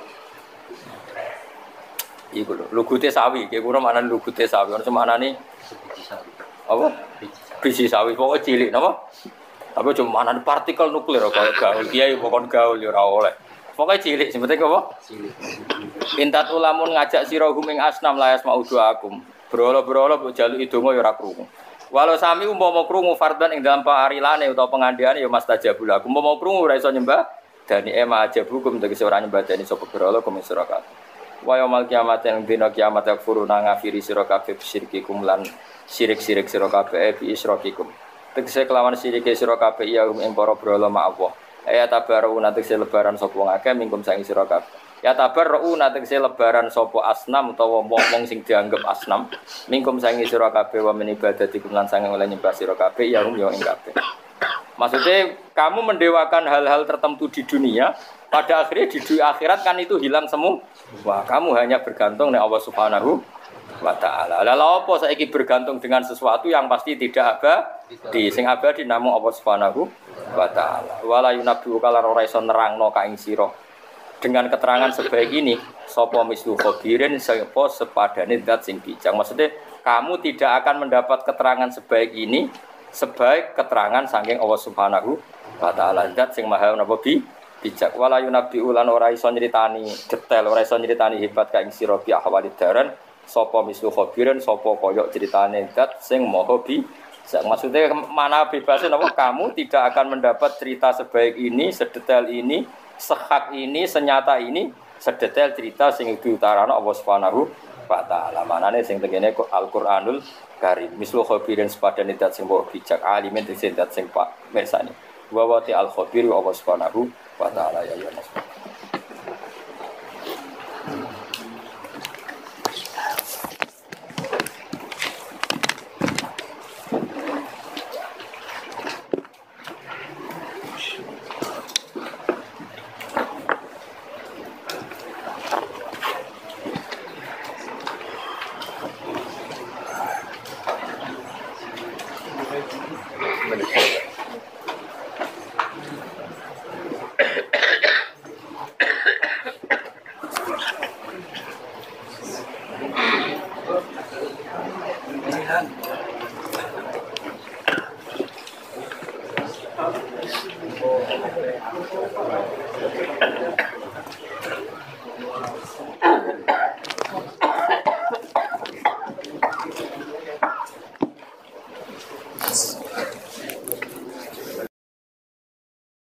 iku lho lugute sawi iki kurang anan lugute sawi ono semanane apa biji sawi pokoke cilik napa tapi cuma anan partikel nuklir kok gaul kiai pokon gaul ya ora oleh. Pokoknya cilik, seperti apa? Cilik. Pintat ulamun ngajak sirahum ing asnam layas ma'udu'akum. Berolo-berolo jalu idungo yura krungu. Walau sami umpama krungu fardan ing dalam pa'arilane atau pengandian ya mas tajabulakum. Umpama krungu raiso nyembah dani ema ajabukum. Tegesi orang nyembah dani sopa berolo kumis sirakat. Wayomal kiamat yang dina kiamat yang furuna ngafiri sirakabe bisirikikum lan sirik-sirik sirakabe ebi isrokikum. Tegesi kelawan sirike sirakabe iyahum ing para berolo ma'awah. Ya tabarru nanti se lebaran sapa wong akeh mingkum sangi sira kabeh. Ya tabarru nanti se lebaran sapa asnam utawa wong-wong sing dianggep asnam mingkum sangi sira kabeh wa men ibadati kumlan sange oleh nyembah sira kabeh ya rum ya ing kabeh. Maksudnya kamu mendewakan hal-hal tertentu di dunia, pada akhirnya di dunia akhirat kan itu hilang semua. Wah, kamu hanya bergantung nek Allah Subhanahu wa taala. Lah lha apa saiki bergantung dengan sesuatu yang pasti tidak abadi. Sing abadi namung Allah Subhanahu wa ta'ala. Wala yunabbi'u kalar ora iso nerangno ka ing sira dengan keterangan sebaik ini sapa mislu khabirin sapa sepadane zat sing bijak. Maksudnya kamu tidak akan mendapat keterangan sebaik ini sebaik keterangan saking Allah Subhanahu wa ta'ala zat sing maha napa bi bijak. Wala yunabbi'u lan ora iso nyritani detail ora iso nyritani hebat ka ing sira bi ahwalid daran sapa mislu khabirin sapa kaya critane zat sing maha bi. Maksudnya mana bebasin apa? Kamu tidak akan mendapat cerita sebaik ini, sedetail ini, sehak ini, senyata ini, sedetail cerita sing diutarana Allah Subhanahu wa taala. Manane sing tengene Al-Qur'anul Karim. Mislu khabirin sepadan zat sing bijak, alimin sing zat sing pak mirsani. Wa wati al-khabir Allah Subhanahu wa taala ya ya.